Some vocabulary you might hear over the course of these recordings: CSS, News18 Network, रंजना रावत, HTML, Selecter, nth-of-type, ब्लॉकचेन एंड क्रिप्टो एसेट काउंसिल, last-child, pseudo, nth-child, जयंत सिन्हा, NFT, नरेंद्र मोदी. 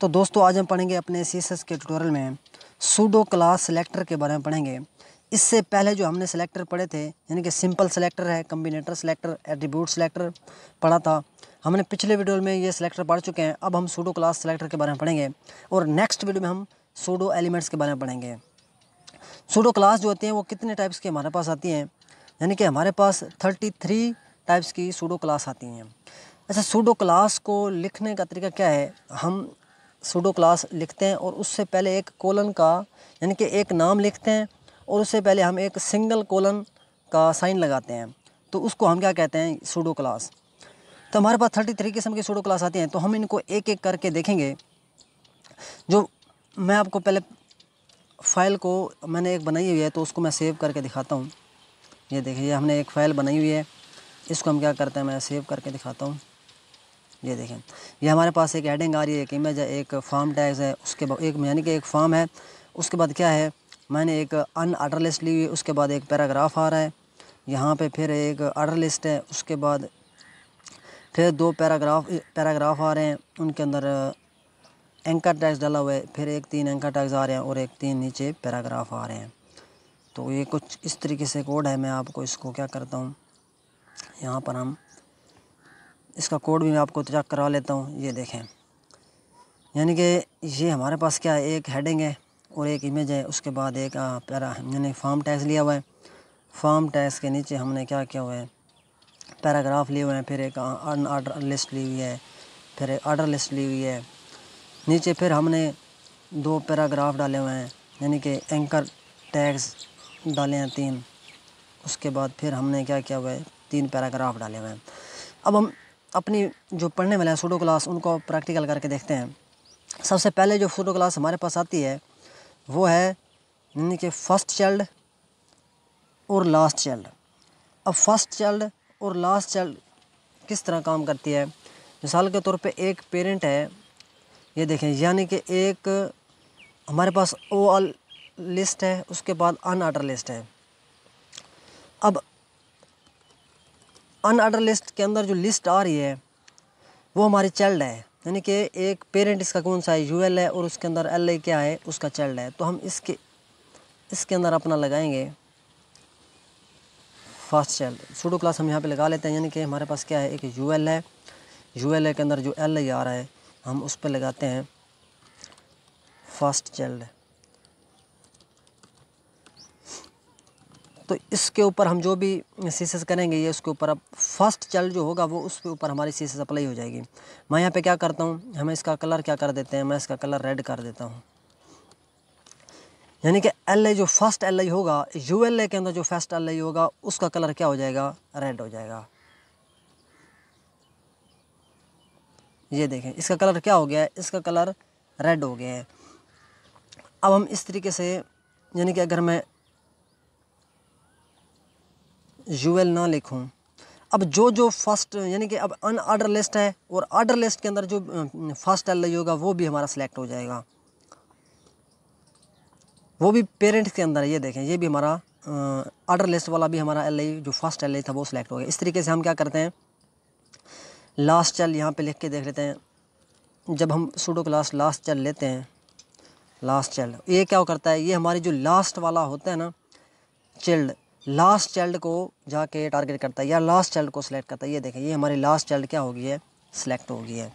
तो दोस्तों आज हम पढ़ेंगे अपने CSS के ट्यूटोरियल में सूडो क्लास सेलेक्टर के बारे में पढ़ेंगे। इससे पहले जो हमने सेलेक्टर पढ़े थे यानी कि सिंपल सेलेक्टर है, कम्बिनेटर सेलेक्टर, एट्रीब्यूट सेलेक्टर पढ़ा था हमने पिछले वीडियो में। ये सेलेक्टर पढ़ चुके हैं, अब हम सूडो क्लास सेलेक्टर के बारे में पढ़ेंगे और नेक्स्ट वीडियो में हम सूडो एलिमेंट्स के बारे में पढ़ेंगे। सूडो क्लास जो होती हैं वो कितने टाइप्स की हमारे पास आती हैं, यानी कि हमारे पास 33 टाइप्स की सूडो क्लास आती हैं। अच्छा, सूडो क्लास को लिखने का तरीका क्या है? हम सूडो क्लास लिखते हैं और उससे पहले एक कोलन का यानी कि एक नाम लिखते हैं और उससे पहले हम एक सिंगल कोलन का साइन लगाते हैं, तो उसको हम क्या कहते हैं? Pseudo class. तो हमारे पास 33 किस्म की सूडो क्लास आती हैं, तो हम इनको एक एक करके देखेंगे। जो मैं आपको पहले फ़ाइल को मैंने एक बनाई हुई है तो उसको मैं सेव करके दिखाता हूँ। ये देखिए, हमने एक फ़ाइल बनाई हुई है, इसको हम क्या करते हैं, मैं सेव करके दिखाता हूँ। ये देखें, ये हमारे पास एक हेडिंग आ रही है, एक इमेज है, एक फॉर्म टैग्स है, उसके बाद एक यानी कि एक फॉर्म है, उसके बाद क्या है, मैंने एक अन आर्डर लिस्ट ली हुई है, उसके बाद एक पैराग्राफ आ रहा है यहाँ पे, फिर एक आर्डर लिस्ट है, उसके बाद फिर दो पैराग्राफ आ रहे हैं, उनके अंदर एंकर टैग्स डाला हुआ है, फिर एक 3 एंकर टैग्स आ रहे हैं और एक 3 नीचे पैराग्राफ आ रहे हैं। तो ये कुछ इस तरीके से कोड है। मैं आपको इसको क्या करता हूँ, यहाँ पर हम इसका कोड भी मैं आपको चेक करा लेता हूँ। ये देखें, यानी कि ये हमारे पास क्या है, एक हेडिंग है और एक इमेज है, उसके बाद एक यानी फॉर्म टैग्स लिया हुआ है, फॉर्म टैग्स के नीचे हमने क्या किया हुआ है, पैराग्राफ लिए हुए हैं, फिर एक आर्डर लिस्ट ली हुई है, फिर एक आर्डर लिस्ट ली हुई है, नीचे फिर हमने 2 पैराग्राफ डाले हुए हैं यानी कि एंकर टैग्स डाले हैं 3, उसके बाद फिर हमने क्या किया हुआ है, 3 पैराग्राफ डाले हुए हैं। अब हम अपनी जो पढ़ने वाले हैं सूडो क्लास उनको प्रैक्टिकल करके देखते हैं। सबसे पहले जो सूडो क्लास हमारे पास आती है वो है यानी कि फर्स्ट चाइल्ड और लास्ट चाइल्ड। अब फर्स्ट चाइल्ड और लास्ट चाइल्ड किस तरह काम करती है? मिसाल के तौर पे एक पेरेंट है, ये देखें, यानी कि एक हमारे पास ओआल लिस्ट है, उसके बाद अन आर्डर लिस्ट है। अब अन आर्डर लिस्ट के अंदर जो लिस्ट आ रही है वो हमारी चाइल्ड है, यानी कि एक पेरेंट इसका कौन सा है, यूएल है और उसके अंदर एल क्या है, उसका चाइल्ड है। तो हम इसके अंदर अपना लगाएंगे फर्स्ट चाइल्ड। सूडो क्लास हम यहाँ पे लगा लेते हैं, यानी कि हमारे पास क्या है, एक यूएल है, यूएल के अंदर जो एल आ रहा है हम उस पर लगाते हैं फर्स्ट चाइल्ड। तो इसके ऊपर हम जो भी CSS करेंगे ये उसके ऊपर, अब फर्स्ट चाइल्ड जो होगा वो उसके ऊपर हमारी CSS अप्लाई हो जाएगी। मैं यहाँ पे क्या करता हूँ, हमें इसका कलर क्या कर देते हैं, मैं इसका कलर रेड कर देता हूँ, यानी कि LA जो फर्स्ट LA होगा, ULA के अंदर जो फर्स्ट LA होगा उसका कलर क्या हो जाएगा, रेड हो जाएगा। ये देखें, इसका कलर क्या हो गया है, इसका कलर रेड हो गया है। अब हम इस तरीके से यानी कि अगर मैं यूएल ना लिखूं, अब जो जो फर्स्ट यानी कि अब अन आर्डर लिस्ट है और आर्डर लिस्ट के अंदर जो फर्स्ट एल होगा वो भी हमारा सिलेक्ट हो जाएगा, वो भी पेरेंट के अंदर। ये देखें, ये भी हमारा आर्डर लिस्ट वाला भी हमारा एल जो फर्स्ट एल था वो सिलेक्ट हो गया। इस तरीके से हम क्या करते हैं, लास्ट चाइल्ड यहाँ पे लिख के देख लेते हैं। जब हम सूडो क्लास लास्ट चाइल्ड लेते हैं, लास्ट चाइल्ड ये क्या करता है, ये हमारी जो लास्ट वाला होता है ना चाइल्ड, लास्ट चाइल्ड को जाके टारगेट करता है या लास्ट चाइल्ड को सिलेक्ट करता है। ये देखें, ये हमारी लास्ट चाइल्ड क्या हो गई है, सिलेक्ट हो गई है।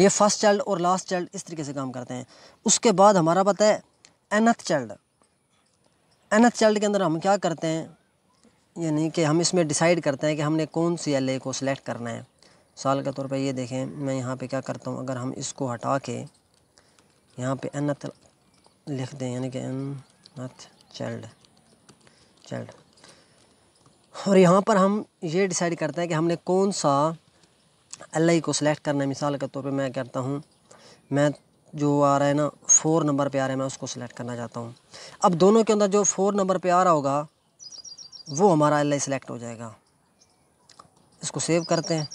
ये फर्स्ट चाइल्ड और लास्ट चाइल्ड इस तरीके से काम करते हैं। उसके बाद हमारा पता है एनथ चाइल्ड। एनथ चाइल्ड के अंदर हम क्या करते हैं, यानी कि हम इसमें डिसाइड करते हैं कि हमने कौन सी एल को सिलेक्ट करना है। मिसाल के तौर पर ये देखें, मैं यहाँ पर क्या करता हूँ, अगर हम इसको हटा के यहाँ पर एनथ लिख दें, यानी कि एनथ चाइल्ड, और यहाँ पर हम ये डिसाइड करते हैं कि हमने कौन सा एल को सिलेक्ट करना है। मिसाल के तौर पे मैं करता हूँ, मैं जो आ रहा है ना 4 नंबर पे आ रहा है, मैं उसको सिलेक्ट करना चाहता हूँ। अब दोनों के अंदर जो 4 नंबर पे आ रहा होगा वो हमारा एल सिलेक्ट हो जाएगा। इसको सेव करते हैं,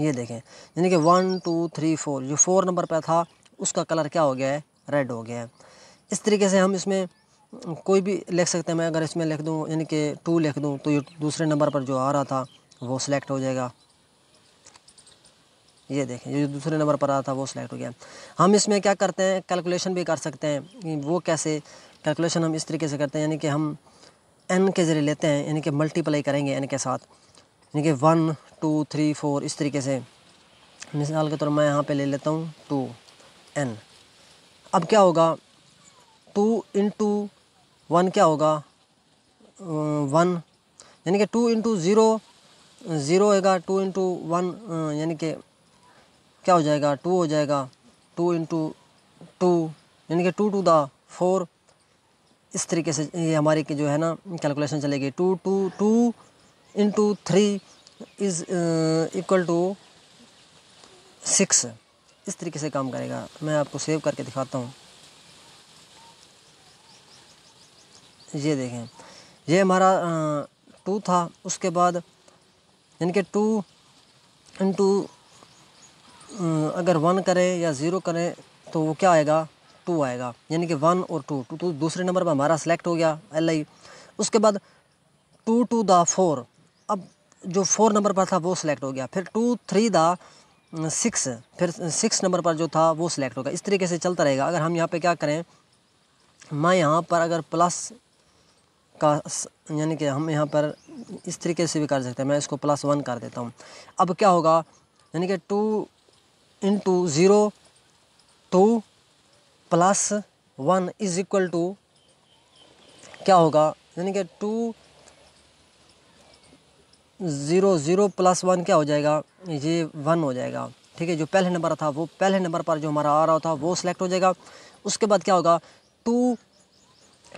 ये देखें, यानी कि 1 2 3 4 जो 4 नंबर पर था उसका कलर क्या हो गया है, रेड हो गया है। इस तरीके से हम इसमें कोई भी लिख सकते हैं। मैं अगर इसमें लिख दूं यानी कि 2 लिख दूं तो ये दूसरे नंबर पर जो आ रहा था वो सिलेक्ट हो जाएगा। ये देखें ये जो दूसरे नंबर पर आ रहा था वो सिलेक्ट हो गया। हम इसमें क्या करते हैं, कैलकुलेशन भी कर सकते हैं। वो कैसे कैलकुलेशन हम इस तरीके से करते हैं, यानी कि हम n के ज़रिए लेते हैं, यानी कि मल्टीप्लाई करेंगे n के साथ, यानी कि 1 2 3 4 इस तरीके से। मिसाल के तौर मैं यहाँ पे ले लेता हूँ 2n। अब क्या होगा, 2 × 1 क्या होगा 1, यानी कि 2 × 0 0 होगा, 2 × 1 यानी कि क्या हो जाएगा 2 हो जाएगा, 2 × 2 यानी कि 2 to the 4। इस तरीके से ये हमारी की जो है ना कैलकुलेशन चलेगी। 2 × 3 इज़ इक्वल टू 6। इस तरीके से काम करेगा। मैं आपको सेव करके दिखाता हूँ। ये देखें ये हमारा 2 था, उसके बाद यानी कि 2 × अगर 1 करें या 0 करें तो वो क्या आएगा 2 आएगा, यानी कि 1 और 2 दूसरे नंबर पर हमारा सेलेक्ट हो गया li। उसके बाद 2 to the 4, अब जो 4 नंबर पर था वो सिलेक्ट हो गया। फिर 2 3 the 6, फिर 6 नंबर पर जो था वो सिलेक्ट होगा। इस तरीके से चलता रहेगा। अगर हम यहाँ पे क्या करें, मैं यहाँ पर अगर प्लस का, यानी कि हम यहाँ पर इस तरीके से भी कर सकते हैं। मैं इसको +1 कर देता हूँ। अब क्या होगा, यानी कि 2 × 0 2 + 1 इज़ इक्वल टू क्या होगा, यानी कि 2 0 0 + 1 क्या हो जाएगा, ये 1 हो जाएगा। ठीक है, जो पहले नंबर था वो पहले नंबर पर जो हमारा आ रहा था वो सिलेक्ट हो जाएगा। उसके बाद क्या होगा 2 ×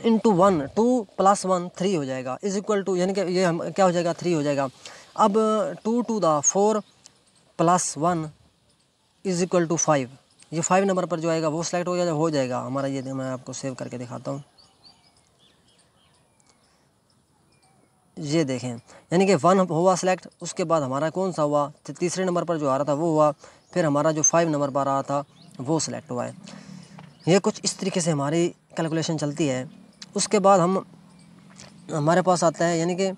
1 2 + 1 3 हो जाएगा इज इक्वल टू, यानी कि ये हम क्या हो जाएगा 3 हो जाएगा। अब 2 to the 4 + 1 is equal to 5, ये 5 नंबर पर जो आएगा वो सिलेक्ट हो जाएगा हमारा। ये मैं आपको सेव करके दिखाता हूँ। ये देखें यानी कि 1 हुआ सेलेक्ट, उसके बाद हमारा कौन सा हुआ, तीसरे नंबर पर जो आ रहा था वो हुआ, फिर हमारा जो 5 नंबर पर आ रहा था वो सिलेक्ट हुआ है। ये कुछ इस तरीके से हमारी कैलकुलेशन चलती है। उसके बाद हम हमारे पास आता है, यानी कि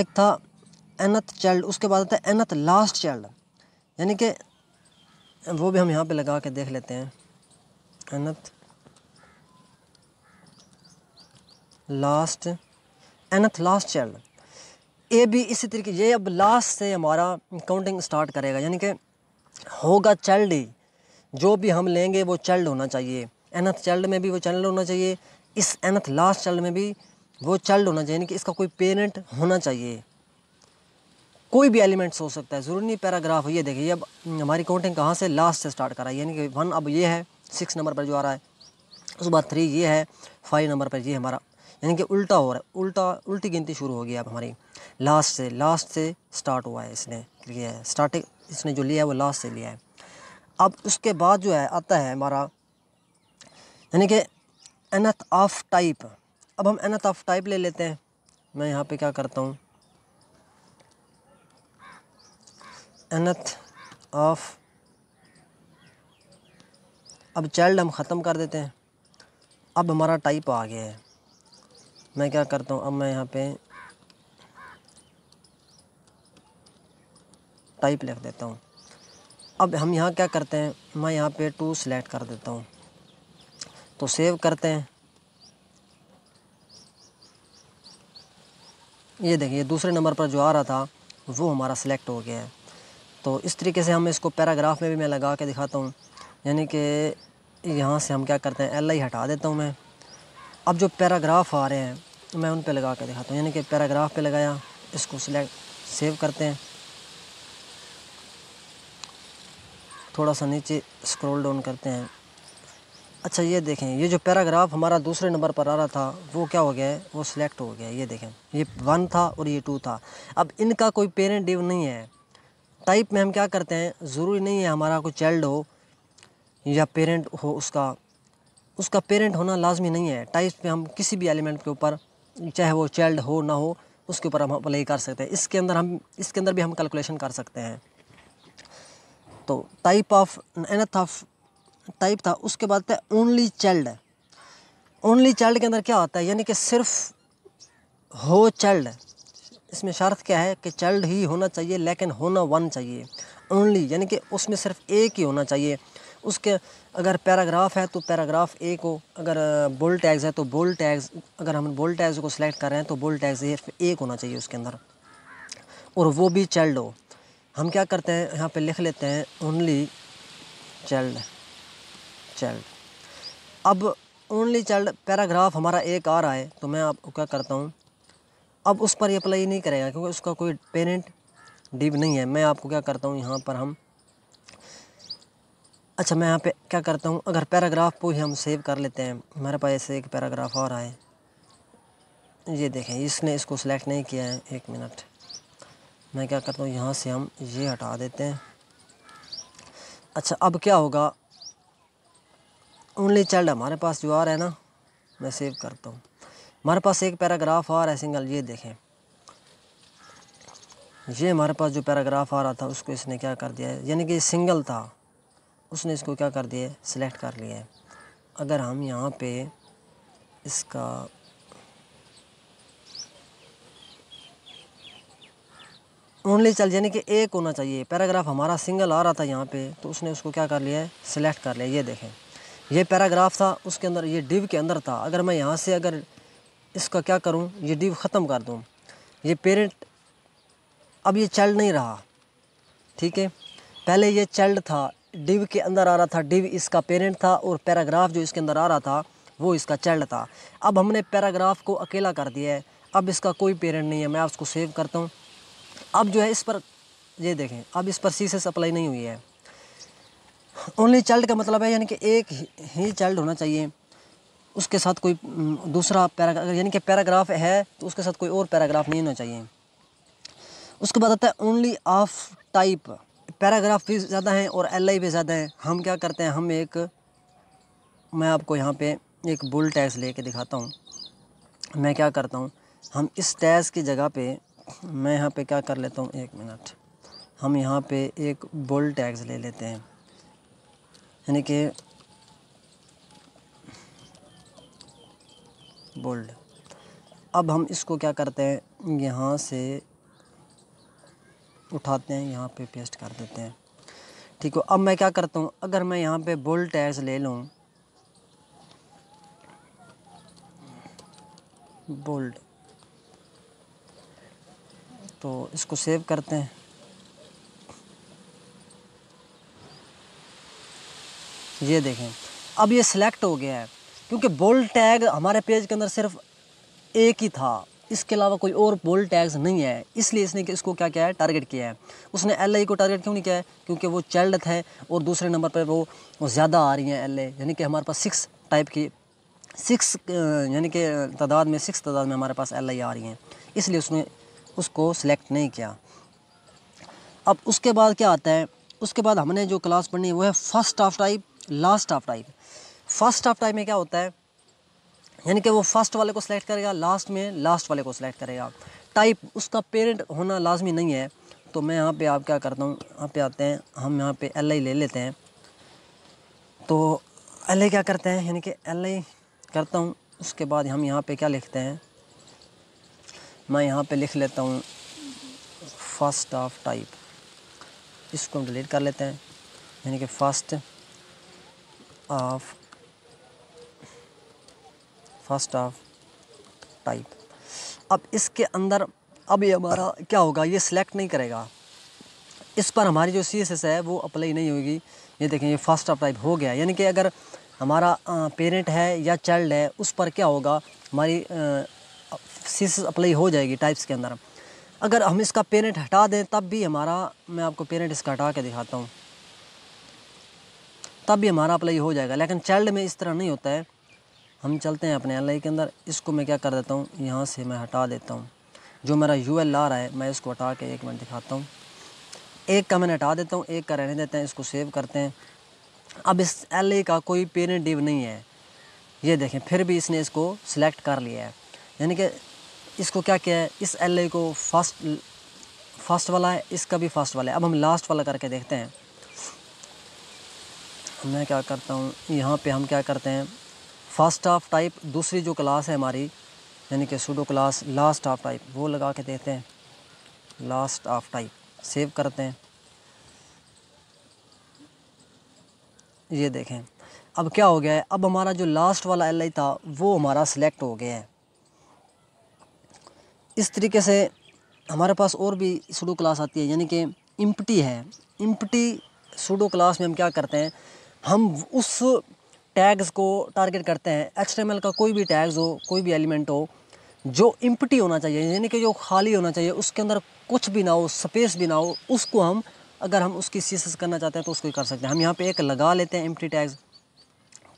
एक था nth चाइल्ड, उसके बाद आता है nth लास्ट चाइल्ड, यानी कि वो भी हम यहाँ पे लगा के देख लेते हैं। nth लास्ट चाइल्ड ए भी इसी तरीके, ये अब लास्ट से हमारा काउंटिंग स्टार्ट करेगा, यानी कि होगा चाइल्ड ही। जो भी हम लेंगे वो चाइल्ड होना चाहिए, nth चाइल्ड में भी वो चाइल्ड होना चाहिए, इस nth लास्ट चाइल्ड में भी वो चाइल्ड होना चाहिए, यानी कि इसका कोई पेरेंट होना चाहिए। कोई भी एलिमेंट्स हो सकता है, ज़रूरी नहीं पैराग्राफ। ये देखिए अब हमारी काउंटिंग कहाँ से, लास्ट से स्टार्ट करा, यानी कि 1 अब ये है 6 नंबर पर जो आ रहा है, उसके बाद 3 ये है, 5 नंबर पर ये हमारा, यानी कि उल्टा हो रहा है, उल्टी गिनती शुरू होगी। अब हमारी लास्ट से स्टार्ट हुआ है, इसने लिया है स्टार्टिंग, इसने जो लिया है वो लास्ट से लिया है। अब उसके बाद जो है आता है हमारा, यानी कि nth ऑफ टाइप। अब हम nth ऑफ टाइप ले लेते हैं। मैं यहाँ पे क्या करता हूँ, nth ऑफ, अब चाइल्ड हम ख़त्म कर देते हैं। अब हमारा टाइप आ गया है। मैं क्या करता हूँ, अब मैं यहाँ पे टाइप लिख देता हूँ। अब हम यहाँ क्या करते हैं, मैं यहाँ पे 2 सिलेक्ट कर देता हूँ, तो सेव करते हैं। ये देखिए दूसरे नंबर पर जो आ रहा था वो हमारा सिलेक्ट हो गया है। तो इस तरीके से हम इसको पैराग्राफ में भी मैं लगा के दिखाता हूँ, यानी कि यहाँ से हम क्या करते हैं एल आई हटा देता हूँ मैं। अब जो पैराग्राफ आ रहे हैं मैं उन पे लगा के दिखाता हूँ, यानी कि पैराग्राफ पे लगाया, इसको सिलेक्ट सेव करते हैं, थोड़ा सा नीचे स्क्रॉल डाउन करते हैं। अच्छा ये देखें ये जो पैराग्राफ हमारा दूसरे नंबर पर आ रहा था वो क्या हो गया है, वो सिलेक्ट हो गया है। ये देखें ये 1 था और ये 2 था। अब इनका कोई पेरेंट डिव नहीं है। टाइप में हम क्या करते हैं, ज़रूरी नहीं है हमारा कोई चाइल्ड हो या पेरेंट हो, उसका पेरेंट होना लाजमी नहीं है। टाइप पे हम किसी भी एलिमेंट के ऊपर, चाहे वो चाइल्ड हो ना हो, उसके ऊपर हम अप्लाई कर सकते हैं। इसके अंदर भी हम कैलकुलेशन कर सकते हैं। तो type of nth of type था। उसके बाद था ओनली चाइल्ड। ओनली चाइल्ड के अंदर क्या आता है, यानी कि सिर्फ हो चाइल्ड, इसमें शर्त क्या है कि चाइल्ड ही होना चाहिए, लेकिन होना 1 चाहिए। ओनली, यानी कि उसमें सिर्फ एक ही होना चाहिए। उसके अगर पैराग्राफ है तो पैराग्राफ ए को, अगर बोल्ड टैग्स है तो बोल्ड टैग्स, अगर हम बोल्ड टैग्स को सिलेक्ट कर रहे हैं तो बोल्ड टैग्स सिर्फ एक होना चाहिए उसके अंदर, और वो भी चाइल्ड हो। हम क्या करते हैं यहाँ पे लिख लेते हैं ओनली चाइल्ड चाइल्ड। अब ओनली चाइल्ड पैराग्राफ हमारा एक आ रहा है तो मैं आपको क्या करता हूँ, अब उस पर ये अप्लाई नहीं करेगा क्योंकि उसका कोई पेरेंट डिव नहीं है। मैं आपको क्या करता हूँ यहाँ पर हम, अच्छा मैं यहाँ पे क्या करता हूँ, अगर पैराग्राफ को ही हम सेव कर लेते हैं। हमारे पास ऐसे एक पैराग्राफ आ रहा है, ये देखें इसने इसको सिलेक्ट नहीं किया है। एक मिनट, मैं क्या करता हूँ यहाँ से हम ये हटा देते हैं। अच्छा अब क्या होगा, ओनली चाइल्ड हमारे पास जो आ रहा है ना, मैं सेव करता हूँ, हमारे पास एक पैराग्राफ आ रहा है सिंगल। ये देखें ये हमारे पास जो पैराग्राफ आ रहा था उसको इसने क्या कर दिया है, यानी कि सिंगल था, उसने इसको क्या कर दिया है, सिलेक्ट कर लिया है। अगर हम यहाँ पे इसका ओनली चाइल्ड यानी कि एक होना चाहिए, पैराग्राफ हमारा सिंगल आ रहा था यहाँ पे तो उसने उसको क्या कर लिया है, सिलेक्ट कर लिया। ये देखें ये पैराग्राफ था उसके अंदर, ये डिव के अंदर था। अगर मैं यहाँ से अगर इसका क्या करूँ, ये डिव ख़त्म कर दूँ, ये पेरेंट, अब ये चाइल्ड नहीं रहा, ठीक है। पहले ये चाइल्ड था, डिव के अंदर आ रहा था, डिव इसका पेरेंट था और पैराग्राफ जो इसके अंदर आ रहा था वो इसका चाइल्ड था। अब हमने पैराग्राफ को अकेला कर दिया है, अब इसका कोई पेरेंट नहीं है। मैं उसको सेव करता हूँ। अब जो है इस पर ये देखें, अब इस पर सीएसएस अप्लाई नहीं हुई है। ओनली चाइल्ड का मतलब है यानी कि एक ही चाइल्ड होना चाहिए, उसके साथ कोई दूसरा पैराग्राफ, यानी कि पैराग्राफ है तो उसके साथ कोई और पैराग्राफ नहीं होना चाहिए। उसके बाद आता है ओनली ऑफ टाइप, पैराग्राफ भी ज़्यादा हैं और एलआई भी ज़्यादा हैं। हम क्या करते हैं, हम एक, मैं आपको यहाँ पे एक बुल टैग्स लेके दिखाता हूँ। मैं क्या करता हूँ, हम इस टैग्स की जगह पे मैं यहाँ पे क्या कर लेता हूँ, एक मिनट, हम यहाँ पे एक बुल टैग्स ले लेते हैं, यानी कि बोल्ड। अब हम इसको क्या करते हैं, यहाँ से उठाते हैं, यहाँ पे पेस्ट कर देते हैं, ठीक है। अब मैं क्या करता हूँ, अगर मैं यहाँ पे बोल्ड टैग्स ले लूँ, बोल्ड, तो इसको सेव करते हैं। ये देखें अब ये सिलेक्ट हो गया है, क्योंकि बोल्ड टैग हमारे पेज के अंदर सिर्फ एक ही था, इसके अलावा कोई और बोल्ड टैग्स नहीं है, इसलिए इसने इसको क्या किया है, टारगेट किया है। उसने एल ए को टारगेट क्यों नहीं किया है, क्योंकि वो चाइल्ड है और दूसरे नंबर पर वो ज़्यादा आ रही हैं एल ए, यानी कि हमारे पास 6 टाइप की 6 यानी कि तादाद में 6 तादाद में हमारे पास एल ए आ रही हैं, इसलिए उसने उसको सिलेक्ट नहीं किया। अब उसके बाद क्या आता है, उसके बाद हमने जो क्लास पढ़नी है वो है first of type, last of type. First of type में क्या होता है, यानी कि वो फर्स्ट वाले को सिलेक्ट करेगा, लास्ट में लास्ट वाले को सिलेक्ट करेगा। टाइप उसका पेरेंट होना लाजमी नहीं है, तो मैं यहाँ पे आप क्या करता हूँ, यहाँ पे आते हैं, हम यहाँ पे एल आई ले लेते हैं। तो एल आई क्या करते हैं, यानी कि एल आई करता हूँ, उसके बाद हम यहाँ पे क्या लिखते हैं, मैं यहाँ पे लिख लेता हूँ फर्स्ट ऑफ टाइप, इसको हम डिलीट कर लेते हैं, यानी कि फर्स्ट ऑफ टाइप। अब इसके अंदर अब ये हमारा क्या होगा, ये सिलेक्ट नहीं करेगा, इस पर हमारी जो सीएसएस है वो अप्लाई नहीं होगी। ये देखें ये फर्स्ट ऑफ टाइप हो गया, यानी कि अगर हमारा पेरेंट है या चाइल्ड है उस पर क्या होगा, हमारी सीएसएस अप्लाई हो जाएगी टाइप्स के अंदर। अगर हम इसका पेरेंट हटा दें तब भी हमारा, मैं आपको पेरेंट इसका हटा के दिखाता हूँ, तब भी हमारा अप्लाई हो जाएगा, लेकिन चाइल्ड में इस तरह नहीं होता है। हम चलते हैं अपने एल आई के अंदर, इसको मैं क्या कर देता हूँ, यहाँ से मैं हटा देता हूँ, जो मेरा यू एल आ रहा है मैं इसको हटा के, एक मिनट दिखाता हूँ, एक का मैंने हटा देता हूँ, एक का रहने देते हैं, इसको सेव करते हैं। अब इस एल आई का कोई पेरेंट डिव नहीं है, ये देखें फिर भी इसने इसको सिलेक्ट कर लिया है, यानी कि इसको क्या किया है, इस एल आई को फर्स्ट वाला है, इसका भी फर्स्ट वाला है। अब हम लास्ट वाला करके देखते हैं, मैं क्या करता हूँ, यहाँ पे हम क्या करते हैं, फर्स्ट ऑफ टाइप दूसरी जो क्लास है हमारी, यानी कि pseudo class last of type, वो लगा के देते हैं, लास्ट ऑफ टाइप सेव करते हैं। ये देखें अब क्या हो गया है। अब हमारा जो लास्ट वाला एल आई था वो हमारा सिलेक्ट हो गया है। इस तरीके से हमारे पास और भी सूडो क्लास आती है, यानी कि एम्प्टी है। एम्प्टी सूडो क्लास में हम क्या करते हैं, हम उस टैग्स को टारगेट करते हैं, एचटीएमएल का कोई भी टैग्स हो, कोई भी एलिमेंट हो जो एम्प्टी होना चाहिए, यानी कि जो खाली होना चाहिए, उसके अंदर कुछ भी ना हो, स्पेस भी ना हो, उसको हम अगर हम उसकी सीएसएस करना चाहते हैं तो उसको कर सकते हैं। हम यहाँ पे एक लगा लेते हैं एम्प्टी टैग्स,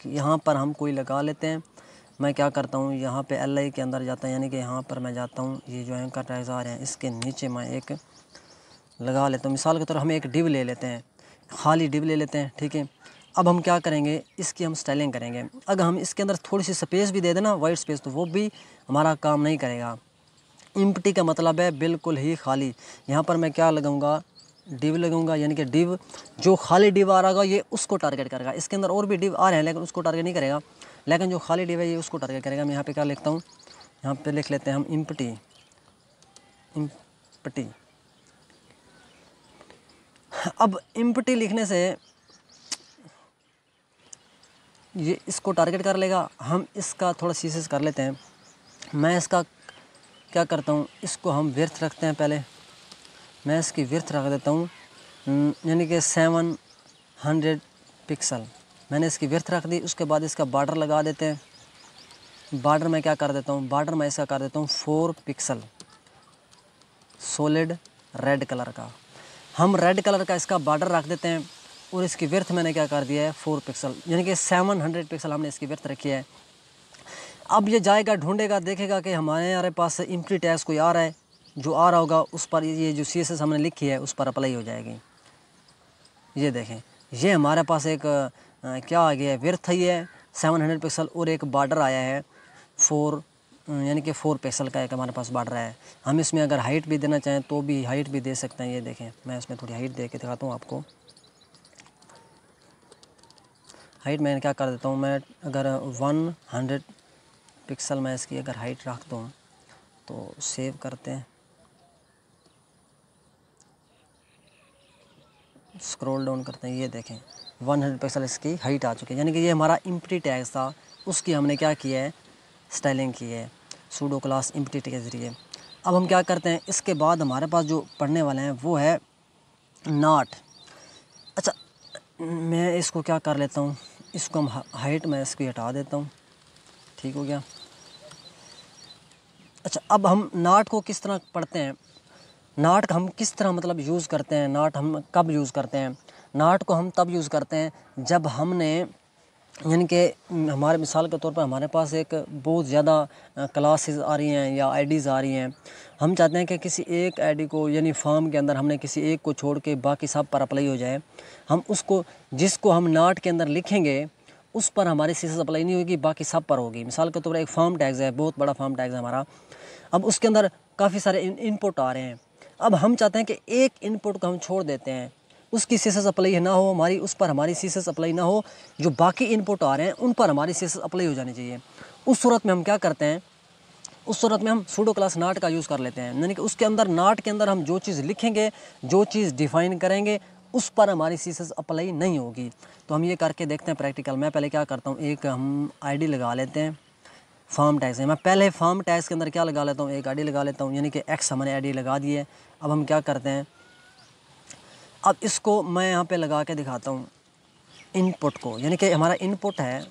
यहाँ पर हम कोई लगा लेते हैं। मैं क्या करता हूँ, यहाँ पे एल आई के अंदर जाता है, यानी कि यहाँ पर मैं जाता हूँ, ये जो एंकर टैग्स आ रहे हैं इसके नीचे मैं एक लगा लेता हूँ। मिसाल के तौर पर हम एक डिव ले लेते हैं, खाली डिव ले लेते हैं, ठीक है। अब हम क्या करेंगे, इसकी हम स्टाइलिंग करेंगे। अगर हम इसके अंदर थोड़ी सी स्पेस भी दे देना, वाइट स्पेस, तो वो भी हमारा काम नहीं करेगा। एम्प्टी का मतलब है बिल्कुल ही खाली। यहाँ पर मैं क्या लगाऊँगा, डिव लगाऊंगा, यानी कि डिव जो खाली डिव आ रहा होगा ये उसको टारगेट करेगा। इसके अंदर और भी डिव आ रहे हैं लेकिन उसको टारगेट नहीं करेगा, लेकिन जो खाली डिव है ये उसको टारगेट करेगा। मैं यहाँ पे क्या लिखता हूँ, यहाँ पे लिख लेते हैं हम एम्प्टी। अब एम्प्टी लिखने से ये इसको टारगेट कर लेगा। हम इसका थोड़ा सीएसएस कर लेते हैं। मैं इसका क्या करता हूँ, इसको हम विड्थ रखते हैं, पहले मैं इसकी विड्थ रख देता हूँ, यानी कि 700 पिक्सल मैंने इसकी विड्थ रख दी। उसके बाद इसका बॉर्डर लगा देते हैं। बॉर्डर मैं क्या कर देता हूँ, बॉर्डर मैं इसका कर देता हूँ 4 पिक्सल सॉलिड रेड कलर का। हम रेड कलर का इसका बॉर्डर रख देते हैं और इसकी विड्थ मैंने क्या कर दिया है 4 पिक्सल, यानी कि 700 पिक्सल हमने इसकी विड्थ रखी है। अब ये जाएगा, ढूंढेगा, देखेगा कि हमारे पास एम्प्टी टैग्स कोई आ रहा है, जो आ रहा होगा उस पर ये जो सीएसएस हमने लिखी है उस पर अप्लाई हो जाएगी। ये देखें, ये हमारे पास एक क्या आ गया है, विड्थ ही है 700 पिक्सल और एक बॉर्डर आया है 4, यानी कि 4 पिक्सल का एक हमारे पास बॉर्डर आया है। हम इसमें अगर हाइट भी देना चाहें तो भी हाइट भी दे सकते हैं। ये देखें, मैं इसमें थोड़ी हाइट दे के दिखाता हूँ आपको। हाइट मैं क्या कर देता हूँ, मैं अगर 100 पिक्सल मैं इसकी अगर हाइट रख दूँ तो सेव करते हैं, स्क्रॉल डाउन करते हैं, ये देखें 100 पिक्सल इसकी हाइट आ चुकी है। यानी कि ये हमारा एम्प्टी टैग्स था, उसकी हमने क्या किया है, स्टाइलिंग की है सूडो क्लास एम्प्टी के ज़रिए। अब हम क्या करते हैं, इसके बाद हमारे पास जो पढ़ने वाले हैं वो है नॉट। अच्छा, मैं इसको क्या कर लेता हूँ, इसको हम हाइट में इसकी हटा देता हूँ, ठीक हो गया। अच्छा, अब हम नॉट को किस तरह पढ़ते हैं, नॉट हम किस तरह मतलब यूज़ करते हैं, नॉट हम कब यूज़ करते हैं। नॉट को हम तब यूज़ करते हैं जब हमने, यानी कि हमारे मिसाल के तौर पर हमारे पास एक बहुत ज़्यादा क्लासेस आ रही हैं या आईडीज़ आ रही हैं, हम चाहते हैं कि किसी एक आईडी को, यानी फॉर्म के अंदर हमने किसी एक को छोड़ के बाकी सब पर अप्लाई हो जाए। हम उसको, जिसको हम नॉट के अंदर लिखेंगे उस पर हमारी सीएसएस अप्लाई नहीं होगी, बाकी सब पर होगी। मिसाल के तौर पर एक फॉर्म टैग्स है, बहुत बड़ा फॉर्म टैग्स है हमारा। अब उसके अंदर काफ़ी सारे इनपुट आ रहे हैं। अब हम चाहते हैं कि एक इनपुट को हम छोड़ देते हैं, उसकी सीएसएस अप्लाई ना हो, हमारी उस पर हमारी सीएसएस अप्लाई ना हो, जो बाकी इनपुट आ रहे हैं उन पर हमारी सीएसएस अप्लाई हो जानी चाहिए। उस सूरत में हम क्या करते हैं, उस सूरत में हम सूडो क्लास नॉट का यूज़ कर लेते हैं, यानी कि उसके अंदर नॉट के अंदर हम जो चीज़ लिखेंगे, जो चीज़ डिफ़ाइन करेंगे उस पर हमारी सीएसएस अप्लाई नहीं होगी। तो हम ये करके देखते हैं प्रैक्टिकल। मैं पहले क्या करता हूँ, एक हम आईडी लगा लेते हैं फॉर्म टैग्स है। मैं पहले फॉर्म टैग्स के अंदर क्या लगा लेता हूँ, एक आईडी लगा लेता हूँ, यानी कि एक्स हमारे आईडी लगा दी है। अब हम क्या करते हैं, अब इसको मैं यहाँ पे लगा के दिखाता हूँ इनपुट को, यानी कि हमारा इनपुट है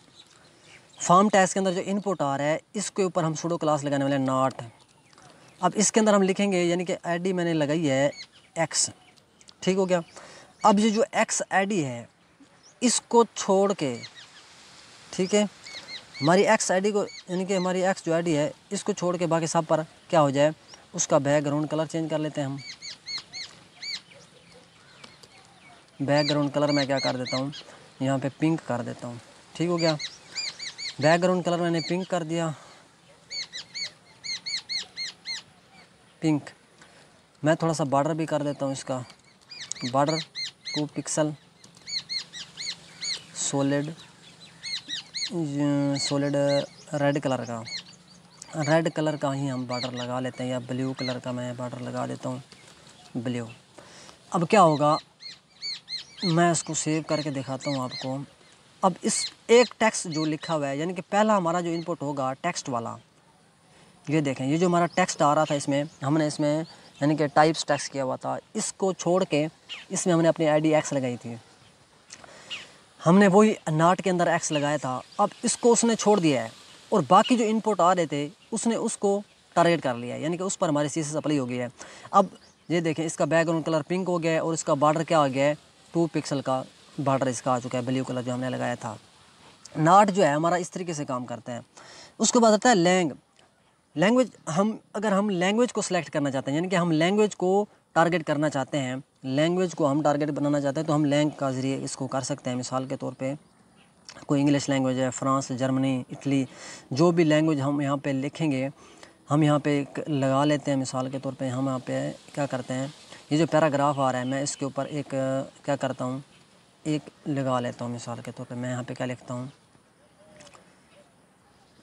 फॉर्म टैग्स के अंदर जो इनपुट आ रहा है, इसके ऊपर हम सूडो क्लास लगाने वाले हैं नॉट। अब इसके अंदर हम लिखेंगे, यानी कि आईडी मैंने लगाई है एक्स, ठीक हो गया। अब ये जो एक्स आईडी है इसको छोड़ के, ठीक है, हमारी एक्स आईडी को, यानी कि हमारी एक्स जो आईडी है इसको छोड़ के बाकी सब पर क्या हो जाए, उसका बैकग्राउंड कलर चेंज कर लेते हैं। हम बैकग्राउंड कलर मैं क्या कर देता हूँ, यहाँ पे पिंक कर देता हूँ, ठीक हो गया। बैकग्राउंड कलर मैंने पिंक कर दिया, पिंक। मैं थोड़ा सा बॉर्डर भी कर देता हूँ, इसका border 2 pixel solid red colour का, रेड कलर का ही हम बॉर्डर लगा लेते हैं, या ब्लू कलर का मैं बॉर्डर लगा देता हूँ, ब्लू। अब क्या होगा, मैं इसको सेव करके दिखाता हूँ आपको। अब इस एक टेक्स्ट जो लिखा हुआ है, यानी कि पहला हमारा जो इनपुट होगा टेक्स्ट वाला, ये देखें ये जो हमारा टेक्स्ट आ रहा था इसमें हमने इसमें यानी कि टाइप्स टेक्स्ट किया हुआ था, इसको छोड़ के इसमें हमने अपनी आई डी एक्स लगाई थी, हमने वही नाट के अंदर एक्स लगाया था। अब इसको उसने छोड़ दिया है और बाकी जो इनपुट आ रहे थे उसने उसको टारगेट कर लिया है, यानी कि उस पर हमारी CSS अप्लाई हो गई है। अब ये देखें इसका बैकग्राउंड कलर पिंक हो गया है और इसका बॉर्डर क्या आ गया है, 2 पिक्सल का बॉर्डर इसका आ चुका है, ब्लू कलर जो हमने लगाया था। नाट जो है हमारा इस तरीके से काम करते हैं। उसके बाद आता है लैंग्वेज। अगर हम लैंग्वेज को सिलेक्ट करना चाहते हैं, यानी कि हम लैंग्वेज को टारगेट करना चाहते हैं, लैंग्वेज को हम टारगेट बनाना चाहते हैं, तो हम लैंग का ज़रिए इसको कर सकते हैं। मिसाल के तौर पे कोई इंग्लिश लैंग्वेज है, फ्रांस, जर्मनी, इटली, जो भी लैंग्वेज हम यहाँ पे लिखेंगे, हम यहाँ पे लगा लेते हैं। मिसाल के तौर पे हम यहाँ पे क्या करते हैं, ये जो पैराग्राफ आ रहा है मैं इसके ऊपर एक क्या करता हूँ, एक लगा लेता हूँ। मिसाल के तौर पर मैं यहाँ पर क्या लिखता हूँ,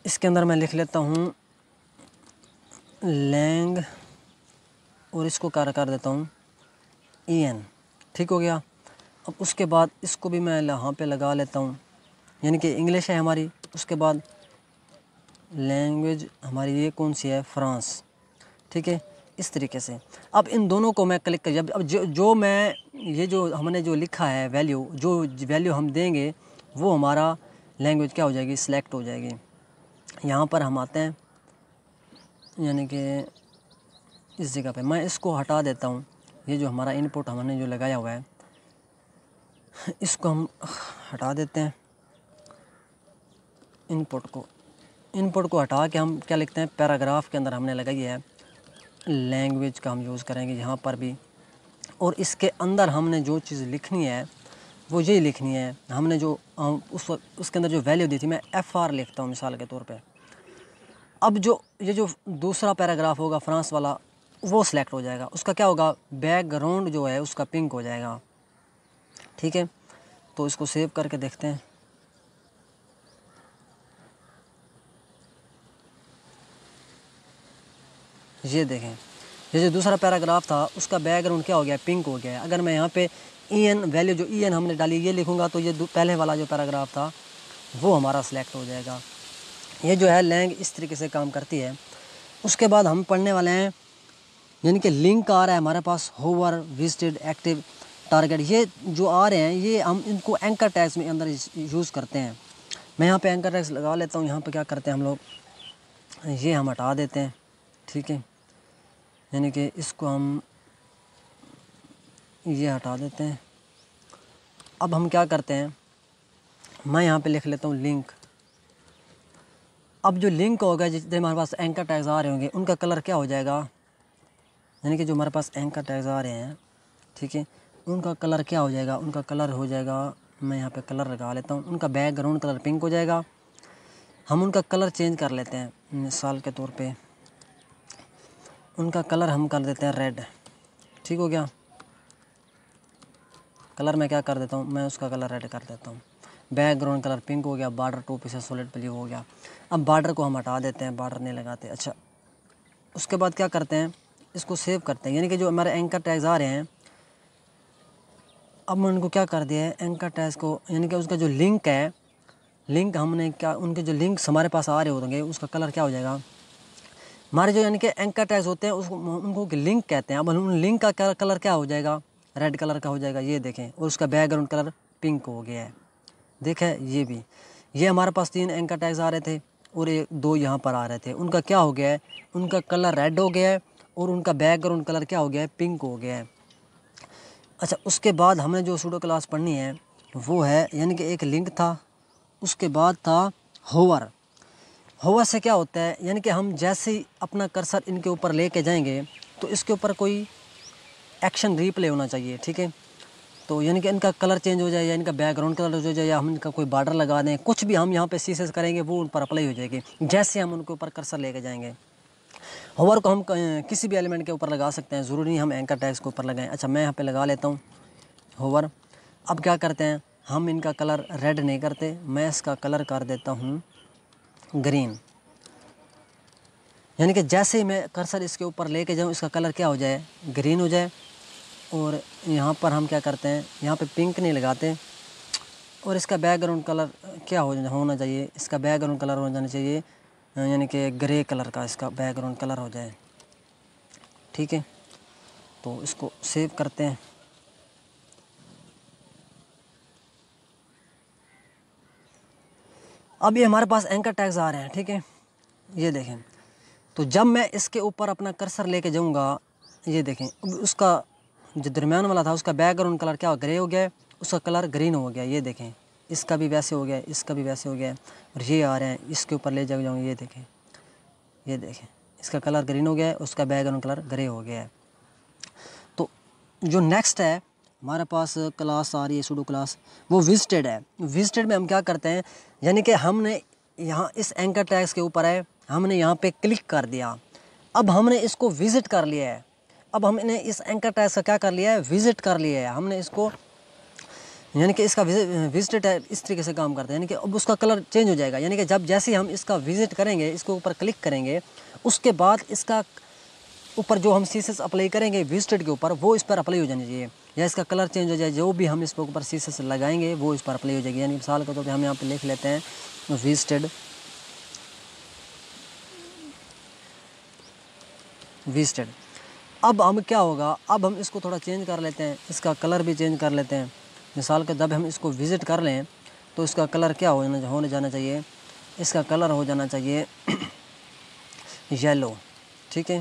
इसके अंदर मैं लिख लेता हूँ लैंग और इसको कार्य कर देता हूँ EN, ठीक हो गया। अब उसके बाद इसको भी मैं यहाँ पे लगा लेता हूँ, यानी कि इंग्लिश है हमारी। उसके बाद लैंग्वेज हमारी ये कौन सी है, फ्रांस, ठीक है, इस तरीके से। अब इन दोनों को मैं क्लिक कर, अब जो मैं ये जो हमने जो लिखा है वैल्यू, जो वैल्यू हम देंगे वो हमारा लैंग्वेज क्या हो जाएगी, सिलेक्ट हो जाएगी। यहाँ पर हम आते हैं, यानी कि इस जगह पे मैं इसको हटा देता हूँ। ये जो हमारा इनपुट हमने जो लगाया हुआ है इसको हम हटा देते हैं, इनपुट को हटा के हम क्या लिखते हैं, पैराग्राफ के अंदर हमने लगाई है लैंग्वेज का हम यूज़ करेंगे यहाँ पर भी। और इसके अंदर हमने जो चीज़ लिखनी है वो यही लिखनी है, हमने जो उसके अंदर जो वैल्यू दी थी, मैं FR लिखता हूँ मिसाल के तौर पर। अब जो ये जो दूसरा पैराग्राफ होगा फ्रांस वाला, वो सिलेक्ट हो जाएगा, उसका क्या होगा, बैकग्राउंड जो है उसका पिंक हो जाएगा, ठीक है। तो इसको सेव करके देखते हैं। ये देखें ये जो दूसरा पैराग्राफ था उसका बैकग्राउंड क्या हो गया, पिंक हो गया है। अगर मैं यहाँ पे EN वैल्यू जो EN हमने डाली ये लिखूँगा तो ये पहले वाला जो पैराग्राफ था वो हमारा सिलेक्ट हो जाएगा। ये जो है लैंग इस तरीके से काम करती है। उसके बाद हम पढ़ने वाले हैं, यानी कि लिंक आ रहा है हमारे पास, होवर, विजिटेड, एक्टिव, टारगेट, ये जो आ रहे हैं ये हम इनको एंकर टैग्स में अंदर यूज़ करते हैं। मैं यहाँ पे एंकर टैग्स लगा लेता हूँ। यहाँ पे क्या करते हैं हम लोग, ये हम हटा देते हैं, ठीक है, यानी कि इसको हम ये हटा देते हैं। अब हम क्या करते हैं, मैं यहाँ पर लिख लेता हूँ लिंक। अब जो लिंक होगा, जितने हमारे पास एंकर टैग्स आ रहे होंगे उनका कलर क्या हो जाएगा, यानी कि जो हमारे पास एंकर टैग्स आ रहे हैं, ठीक है, उनका कलर क्या हो जाएगा, उनका कलर हो जाएगा, मैं यहाँ पे कलर लगा लेता हूँ, उनका बैकग्राउंड कलर पिंक हो जाएगा। हम उनका कलर चेंज कर लेते हैं, मिसाल के तौर पे उनका कलर हम कर देते हैं रेड, ठीक हो गया। कलर मैं क्या कर देता हूँ, मैं उसका कलर रेड कर देता हूँ। बैकग्राउंड कलर पिंक हो गया, बॉर्डर 2 पिक्सल सॉलिड ब्लू हो गया। अब बॉर्डर को हम हटा देते हैं, बॉर्डर नहीं लगाते। अच्छा, उसके बाद क्या करते हैं, इसको सेव करते हैं, यानी कि जो हमारे एंकर टैग्स आ रहे हैं, अब मैंने उनको क्या कर दिया है, एंकर टैग्स को, यानी कि उसका जो लिंक है, लिंक हमने क्या, उनके जो लिंक्स हमारे पास आ रहे होंगे उसका कलर क्या हो जाएगा, हमारे जो यानी कि एंकर टैग्स होते हैं उसको उनको लिंक कहते हैं। अब उन लिंक का कलर क्या हो जाएगा, रेड कलर का हो जाएगा, ये देखें, और उसका बैकग्राउंड कलर पिंक हो गया है, देखें। ये भी, ये हमारे पास 3 एंकर टैग्स आ रहे थे और 2 यहाँ पर आ रहे थे, उनका क्या हो गया है, उनका कलर रेड हो गया है और उनका बैकग्राउंड कलर क्या हो गया है, पिंक हो गया है। अच्छा, उसके बाद हमें जो सूडो क्लास पढ़नी है वो है, यानी कि एक लिंक था, उसके बाद था होवर। होवर से क्या होता है, यानी कि हम जैसे ही अपना कर्सर इनके ऊपर लेके जाएंगे तो इसके ऊपर कोई एक्शन रिप्ले होना चाहिए, ठीक है। तो यानी कि इनका कलर चेंज हो जाए, या इनका बैकग्राउंड कलर हो जाए, या हम इनका कोई बॉर्डर लगा दें, कुछ भी हम यहाँ पे CSS करेंगे वो उन पर अप्लाई हो जाएगी जैसे हम उनके ऊपर कर्सर लेके जाएंगे। होवर को हम किसी भी एलिमेंट के ऊपर लगा सकते हैं, ज़रूरी नहीं हम एंकर टैग्स के ऊपर लगाएं। अच्छा, मैं यहाँ पे लगा लेता हूँ होवर। अब क्या करते हैं, हम इनका कलर रेड नहीं करते, मैं इसका कलर कर देता हूँ ग्रीन, यानी कि जैसे ही मैं कर्सर इसके ऊपर लेके जाऊँ इसका कलर क्या हो जाए, ग्रीन हो जाए। और यहाँ पर हम क्या करते हैं, यहाँ पर पिंक नहीं लगाते, और इसका बैकग्राउंड कलर क्या होना चाहिए, इसका बैकग्राउंड कलर हो जाना चाहिए यानी कि ग्रे कलर का इसका बैकग्राउंड कलर हो जाए। ठीक है, तो इसको सेव करते हैं। अब ये हमारे पास एंकर टैग्स आ रहे हैं। ठीक है, ये देखें, तो जब मैं इसके ऊपर अपना कर्सर लेके जाऊंगा, ये देखें उसका जो दरम्यान वाला था उसका बैकग्राउंड कलर क्या ग्रे हो गया, उसका कलर ग्रीन हो गया। ये देखें इसका भी वैसे हो गया, इसका भी वैसे हो गया, और ये आ रहे हैं इसके ऊपर ले जाऊँगा। ये देखें, ये देखें इसका कलर ग्रीन हो गया है, उसका बैकग्राउंड कलर ग्रे हो गया है। तो जो नेक्स्ट है हमारे पास क्लास आ रही है सूडो क्लास, वो विजिटेड है। विजिटेड में हम क्या करते हैं, यानी कि हमने यहाँ इस एंकर टैग्स के ऊपर है, हमने यहाँ पे क्लिक कर दिया, अब हमने इसको विजिट कर लिया है। अब हमने इस एंकर टैग्स का क्या कर लिया है, विजिट कर लिया है। हमने इसको यानी कि इसका विजिट है, इस तरीके से काम करते हैं। यानी कि अब उसका कलर चेंज हो जाएगा, यानी कि जब जैसे हम इसका विजिट करेंगे, इसके ऊपर क्लिक करेंगे, उसके बाद इसका ऊपर जो हम सीएसएस अप्लाई करेंगे विजिटेड के ऊपर, वो इस पर अप्लाई हो जानी चाहिए, या इसका कलर चेंज हो जाए, जो भी हम इसके ऊपर सीएसएस लगाएंगे वो इस पर अप्लाई हो जाएगी। यानी मिसाल के तौर पर हम यहाँ पर लिख लेते हैं विजिटेड। अब हम क्या होगा, अब हम इसको थोड़ा चेंज कर लेते हैं, इसका कलर भी चेंज कर लेते हैं। मिसाल के जब हम इसको विजिट कर लें तो इसका कलर क्या होने जाना चाहिए, इसका कलर हो जाना चाहिए येलो। ठीक है,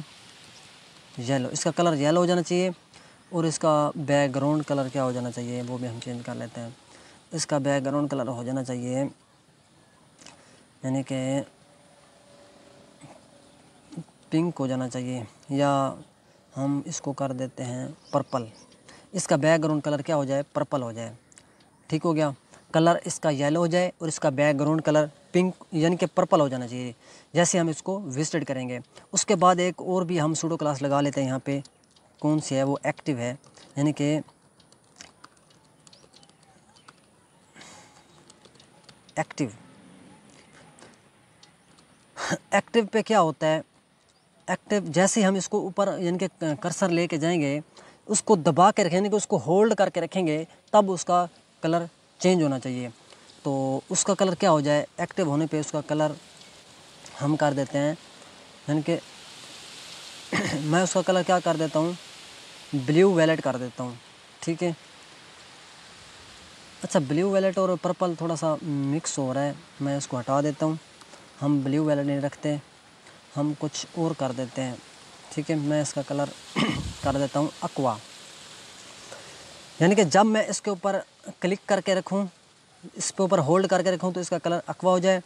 येलो, इसका कलर येलो हो जाना चाहिए। और इसका बैकग्राउंड कलर क्या हो जाना चाहिए, वो भी हम चेंज कर लेते हैं। इसका बैकग्राउंड कलर हो जाना चाहिए यानी कि पिंक हो जाना चाहिए, या हम इसको कर देते हैं पर्पल। इसका बैकग्राउंड कलर क्या हो जाए, पर्पल हो जाए। ठीक हो गया, कलर इसका येलो हो जाए और इसका बैकग्राउंड कलर पिंक यानी कि पर्पल हो जाना चाहिए, जैसे हम इसको विजिट करेंगे। उसके बाद एक और भी हम सूडो क्लास लगा लेते हैं, यहाँ पे कौन सी है, वो एक्टिव है, यानी कि एक्टिव। एक्टिव पे क्या होता है, एक्टिव जैसे हम इसको ऊपर यानी कि कर्सर लेके जाएंगे, उसको दबा के रखें यानी कि उसको होल्ड करके रखेंगे, तब उसका कलर चेंज होना चाहिए। तो उसका कलर क्या हो जाए, एक्टिव होने पे उसका कलर हम कर देते हैं, यानी कि मैं उसका कलर क्या कर देता हूँ, ब्लू वैलेट कर देता हूँ। ठीक है, अच्छा ब्लू वैलेट और पर्पल थोड़ा सा मिक्स हो रहा है, मैं इसको हटा देता हूँ। हम ब्लू वैलेट नहीं रखते, हम कुछ और कर देते हैं। ठीक है, मैं इसका कलर कर देता हूँ एक्वा, यानी कि जब मैं इसके ऊपर क्लिक करके रखूँ, इस पर ऊपर होल्ड करके रखूँ, तो इसका कलर एक्वा हो जाए।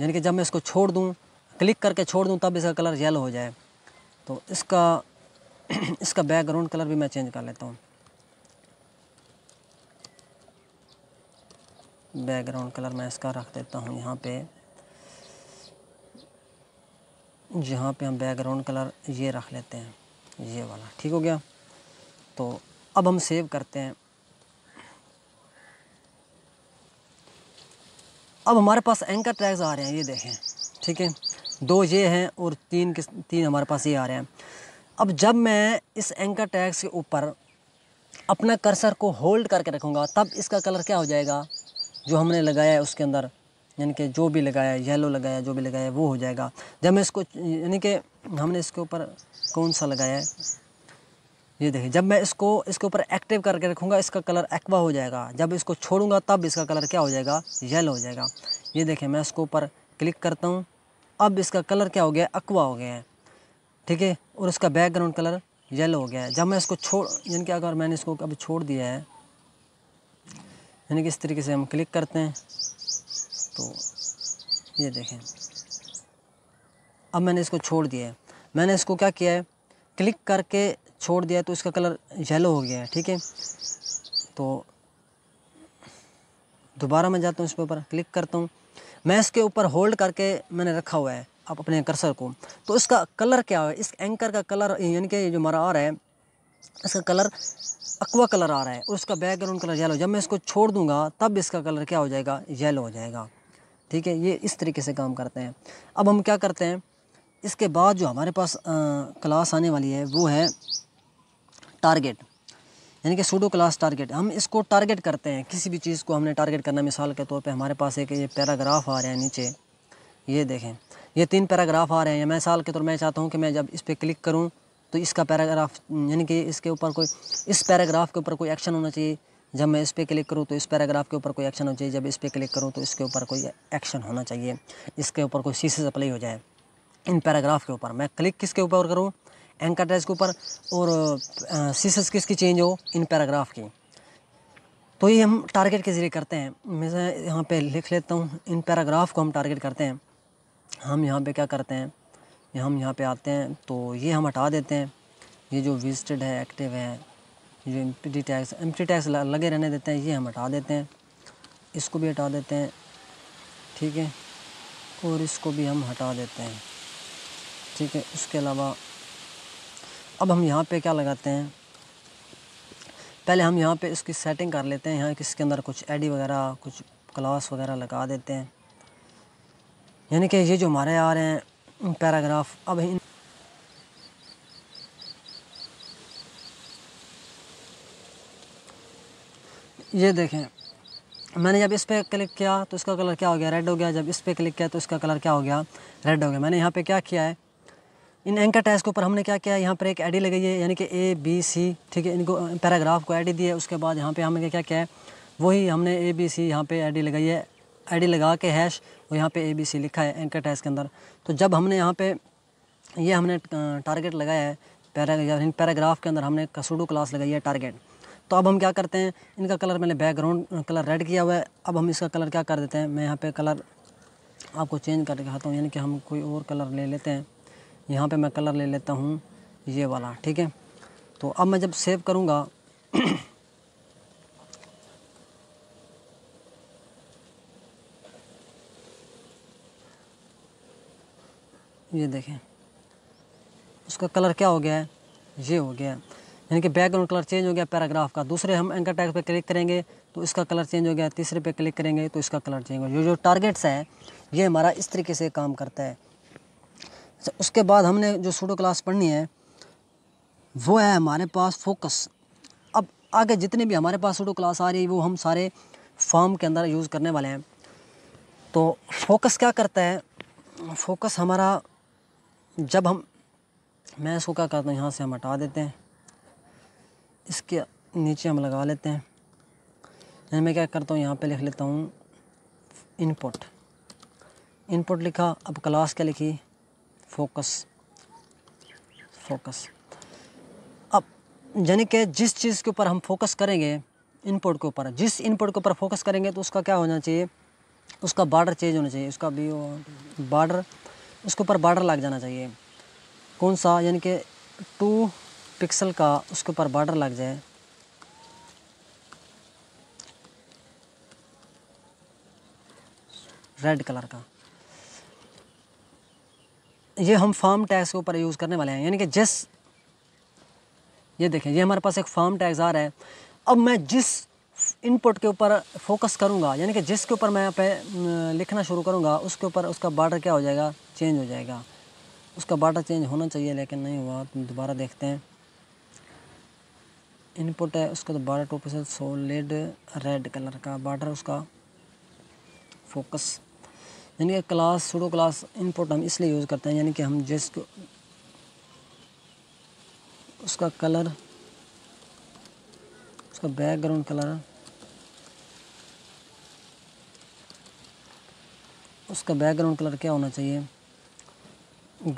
यानी कि जब मैं इसको छोड़ दूँ, क्लिक करके छोड़ दूँ, तब इसका कलर येलो हो जाए। तो इसका बैकग्राउंड कलर भी मैं चेंज कर लेता हूँ, बैकग्राउंड कलर मैं इसका रख देता हूँ यहाँ पे, जहाँ पे हम बैकग्राउंड कलर ये रख लेते हैं, ये वाला। ठीक हो गया, तो अब हम सेव करते हैं। अब हमारे पास एंकर टैग्स आ रहे हैं, ये देखें। ठीक है, दो ये हैं और तीन हमारे पास ये आ रहे हैं। अब जब मैं इस एंकर टैग्स के ऊपर अपना कर्सर को होल्ड करके रखूँगा, तब इसका कलर क्या हो जाएगा, जो हमने लगाया है उसके अंदर, यानी कि जो भी लगाया, येलो लगाया, जो भी लगाया वो हो जाएगा। जब मैं इसको यानी कि हमने इसके ऊपर कौन सा लगाया है, ये देखिए, जब मैं इसको इसके ऊपर एक्टिव करके रखूँगा, इसका कलर एक्वा हो जाएगा। जब इसको छोड़ूंगा, तब इसका कलर क्या हो जाएगा, येलो हो जाएगा। ये देखिए, मैं इसको ऊपर क्लिक करता हूँ, अब इसका कलर क्या हो गया, एक्वा हो गया है। ठीक है, और इसका बैकग्राउंड कलर येलो हो गया है। जब मैं इसको छोड़ यानी कि अगर मैंने इसको अभी छोड़ दिया है, यानी कि इस तरीके से हम क्लिक करते हैं, तो ये देखें अब मैंने इसको छोड़ दिया है। मैंने इसको क्या किया है, क्लिक करके छोड़ दिया है, तो इसका कलर येलो हो गया है। ठीक है, तो दोबारा मैं जाता हूँ, इसके ऊपर क्लिक करता हूँ, मैं इसके ऊपर होल्ड करके मैंने रखा हुआ है अब अपने कर्सर को, तो इसका कलर क्या है, इस एंकर का कलर यानी कि जो हमारा आ रहा है, इसका कलर एक्वा कलर आ रहा है और उसका बैकग्राउंड कलर येलो। जब मैं इसको छोड़ दूंगा, तब इसका कलर क्या हो जाएगा, येलो हो जाएगा। ठीक है, ये इस तरीके से काम करते हैं। अब हम क्या करते हैं, इसके बाद जो हमारे पास क्लास आने वाली है वो है टारगेट। यानी कि सूडो क्लास टारगेट, हम इसको टारगेट करते हैं, किसी भी चीज़ को हमने टारगेट करना। मिसाल के तौर पे हमारे पास एक ये पैराग्राफ आ रहा है नीचे, ये देखें ये 3 पैराग्राफ आ रहे हैं। मैं मिसाल के तौर मैं चाहता हूँ कि मैं जब इस पर क्लिक करूँ तो इसका पैराग्राफ यानी कि इसके ऊपर कोई, इस पैराग्राफ के ऊपर कोई एक्शन होना चाहिए। जब मैं इस पर क्लिक करूँ तो इस पैराग्राफ के ऊपर कोई एक्शन होना चाहिए। जब इस पर क्लिक करूँ तो इसके ऊपर कोई एक्शन होना चाहिए, इसके ऊपर कोई सीसेस अप्लाई हो जाए इन पैराग्राफ के ऊपर। मैं क्लिक किसके ऊपर करूँ, एंकर टैग के ऊपर, और सीसेस किसकी चेंज हो इन पैराग्राफ की। तो ये हम टारगेट के ज़रिए करते हैं। मैं यहाँ पे लिख लेता हूँ, इन पैराग्राफ को हम टारगेट करते हैं। हम यहाँ पे क्या करते हैं, हम यहाँ पे आते हैं तो ये हम हटा देते हैं। ये जो विजिटेड है, एक्टिव है, जो एम्प्टी टैग्स लगे रहने देते हैं, ये हम हटा देते हैं। इसको भी हटा देते हैं, ठीक है, और इसको भी हम हटा देते हैं, ठीक है। उसके अलावा अब हम यहाँ पे क्या लगाते हैं, पहले हम यहाँ पे इसकी सेटिंग कर लेते हैं। यहाँ इसके अंदर कुछ एडी वगैरह, कुछ क्लास वगैरह लगा देते हैं। यानी कि ये जो हमारे आ रहे हैं पैराग्राफ, अब ये देखें, मैंने जब इस पर क्लिक किया तो इसका कलर क्या हो गया, रेड हो गया। जब इस पर क्लिक किया तो इसका कलर क्या हो गया, रेड हो गया। मैंने यहाँ पे क्या किया है, इन एंकर टैग्स के ऊपर हमने क्या किया है, यहाँ पर एक एडी लगाई है, यानी कि A, B, C, ठीक है। इनको पैराग्राफ को एडी दी है। उसके बाद यहाँ पे हमने क्या किया है, वही हमने A, B, C यहाँ पे एडी लगाई है। एडी लगा के हैश और यहाँ पे A, B, C लिखा है एंकर टैग्स के अंदर। तो जब हमने यहाँ पे ये हमने टारगेट लगाया है पैराग्राफ के अंदर, हमने सूडो क्लास लगाई है टारगेट। तो अब हम क्या करते हैं, इनका कलर मैंने बैकग्राउंड कलर रेड किया हुआ है। अब हम इसका कलर क्या कर देते हैं, मैं यहाँ पर कलर आपको चेंज करके दिखाता हूँ। यानी कि हम कोई और कलर ले लेते हैं। यहाँ पे मैं कलर ले लेता हूँ ये वाला, ठीक है। तो अब मैं जब सेव करूँगा ये देखें उसका कलर क्या हो गया है, ये हो गया। यानी कि बैकग्राउंड कलर चेंज हो गया पैराग्राफ का। दूसरे हम एंकर टैग पे क्लिक करेंगे तो इसका कलर चेंज हो गया। तीसरे पे क्लिक करेंगे तो इसका कलर चेंज हो गया। जो टारगेट्स है ये हमारा इस तरीके से काम करता है। उसके बाद हमने जो सूडो क्लास पढ़नी है वो है हमारे पास फोकस। अब आगे जितने भी हमारे पास सूडो क्लास आ रही है वो हम सारे फॉर्म के अंदर यूज़ करने वाले हैं। तो फोकस क्या करता है, फोकस हमारा जब हम, मैं इसको क्या करता हूँ, यहाँ से हम हटा देते हैं, इसके नीचे हम लगा लेते हैं। यानी मैं क्या करता हूँ, यहाँ पे लिख लेता हूँ इनपुट, इनपुट लिखा। अब क्लास क्या लिखी, फोकस। अब यानी कि जिस चीज़ के ऊपर हम फोकस करेंगे, इनपुट के ऊपर, जिस इनपुट के ऊपर फोकस करेंगे तो उसका क्या होना चाहिए, उसका बॉर्डर चेंज होना चाहिए, उसका भी बॉर्डर, उसके ऊपर बॉर्डर लग जाना चाहिए। कौन सा, यानी कि 2 पिक्सल का उसके ऊपर बॉर्डर लग जाए। रेड कलर का ये हम फॉर्म टैग्स के ऊपर यूज़ करने वाले हैं। यानी कि जिस, ये देखें ये हमारे पास एक फॉर्म टैग्स आ रहा है। अब मैं जिस इनपुट के ऊपर फोकस करूँगा, यानी कि जिसके ऊपर मैं पे लिखना शुरू करूँगा, उसके ऊपर उसका बॉर्डर क्या हो जाएगा, चेंज हो जाएगा। उसका बॉर्डर चेंज होना चाहिए लेकिन नहीं हुआ। तो दोबारा देखते हैं, इनपुट है उसका तो border 2 pixel solid red colour का बॉर्डर, उसका फोकस। यानी कि क्लास सूडो क्लास इनपुट हम इसलिए यूज़ करते हैं, यानी कि हम जिसको, उसका कलर, उसका बैकग्राउंड कलर, उसका बैकग्राउंड कलर क्या होना चाहिए,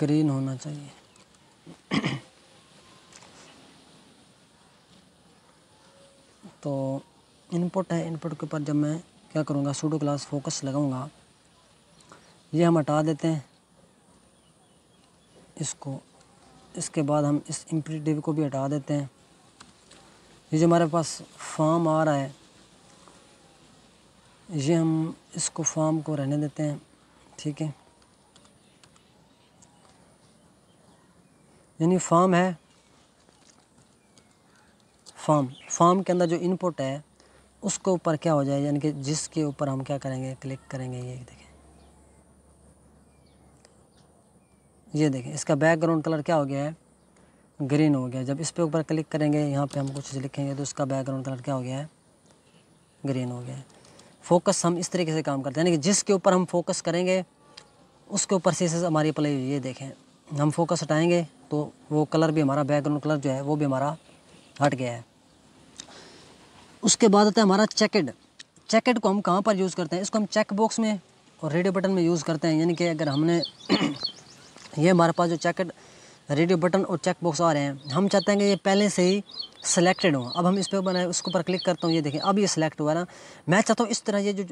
ग्रीन होना चाहिए। तो इनपुट है, इनपुट के ऊपर जब मैं क्या करूँगा, सूडो क्लास फोकस लगाऊँगा। ये हम हटा देते हैं इसको। इसके बाद हम इस इम्प्लीटिव को भी हटा देते हैं। ये जो हमारे पास फॉर्म आ रहा है, ये हम इसको फॉर्म को रहने देते हैं, ठीक है। यानी फॉर्म है, फॉर्म के अंदर जो इनपुट है उसके ऊपर क्या हो जाए, यानी कि जिसके ऊपर हम क्या करेंगे, क्लिक करेंगे। ये देखें, ये देखें इसका बैकग्राउंड कलर क्या हो गया है, ग्रीन हो गया। जब इस पर ऊपर क्लिक करेंगे, यहाँ पे हम कुछ लिखेंगे तो उसका बैकग्राउंड कलर क्या हो गया है, ग्रीन हो गया है। फोकस हम इस तरीके से काम करते हैं, यानी कि जिसके ऊपर हम फोकस करेंगे उसके ऊपर CSS हमारी अप्लाई हुई है। देखें, हम फोकस हटाएंगे तो वो कलर भी हमारा, बैकग्राउंड कलर जो है वो भी हमारा हट गया है। उसके बाद आता है हमारा चेकड। चेकड को हम कहाँ पर यूज़ करते हैं? इसको हम चेक बॉक्स में और रेडियो बटन में यूज़ करते हैं। यानी कि अगर हमने ये हमारे पास जो चेकड रेडियो बटन और चेक बॉक्स आ रहे हैं, हम चाहते हैं कि ये पहले से ही सिलेक्टेड हो। अब हम इस पर बनाए, उसके ऊपर क्लिक करता हूँ, ये देखें अब ये सिलेक्ट हुआ ना। मैं चाहता हूँ इस तरह ये जो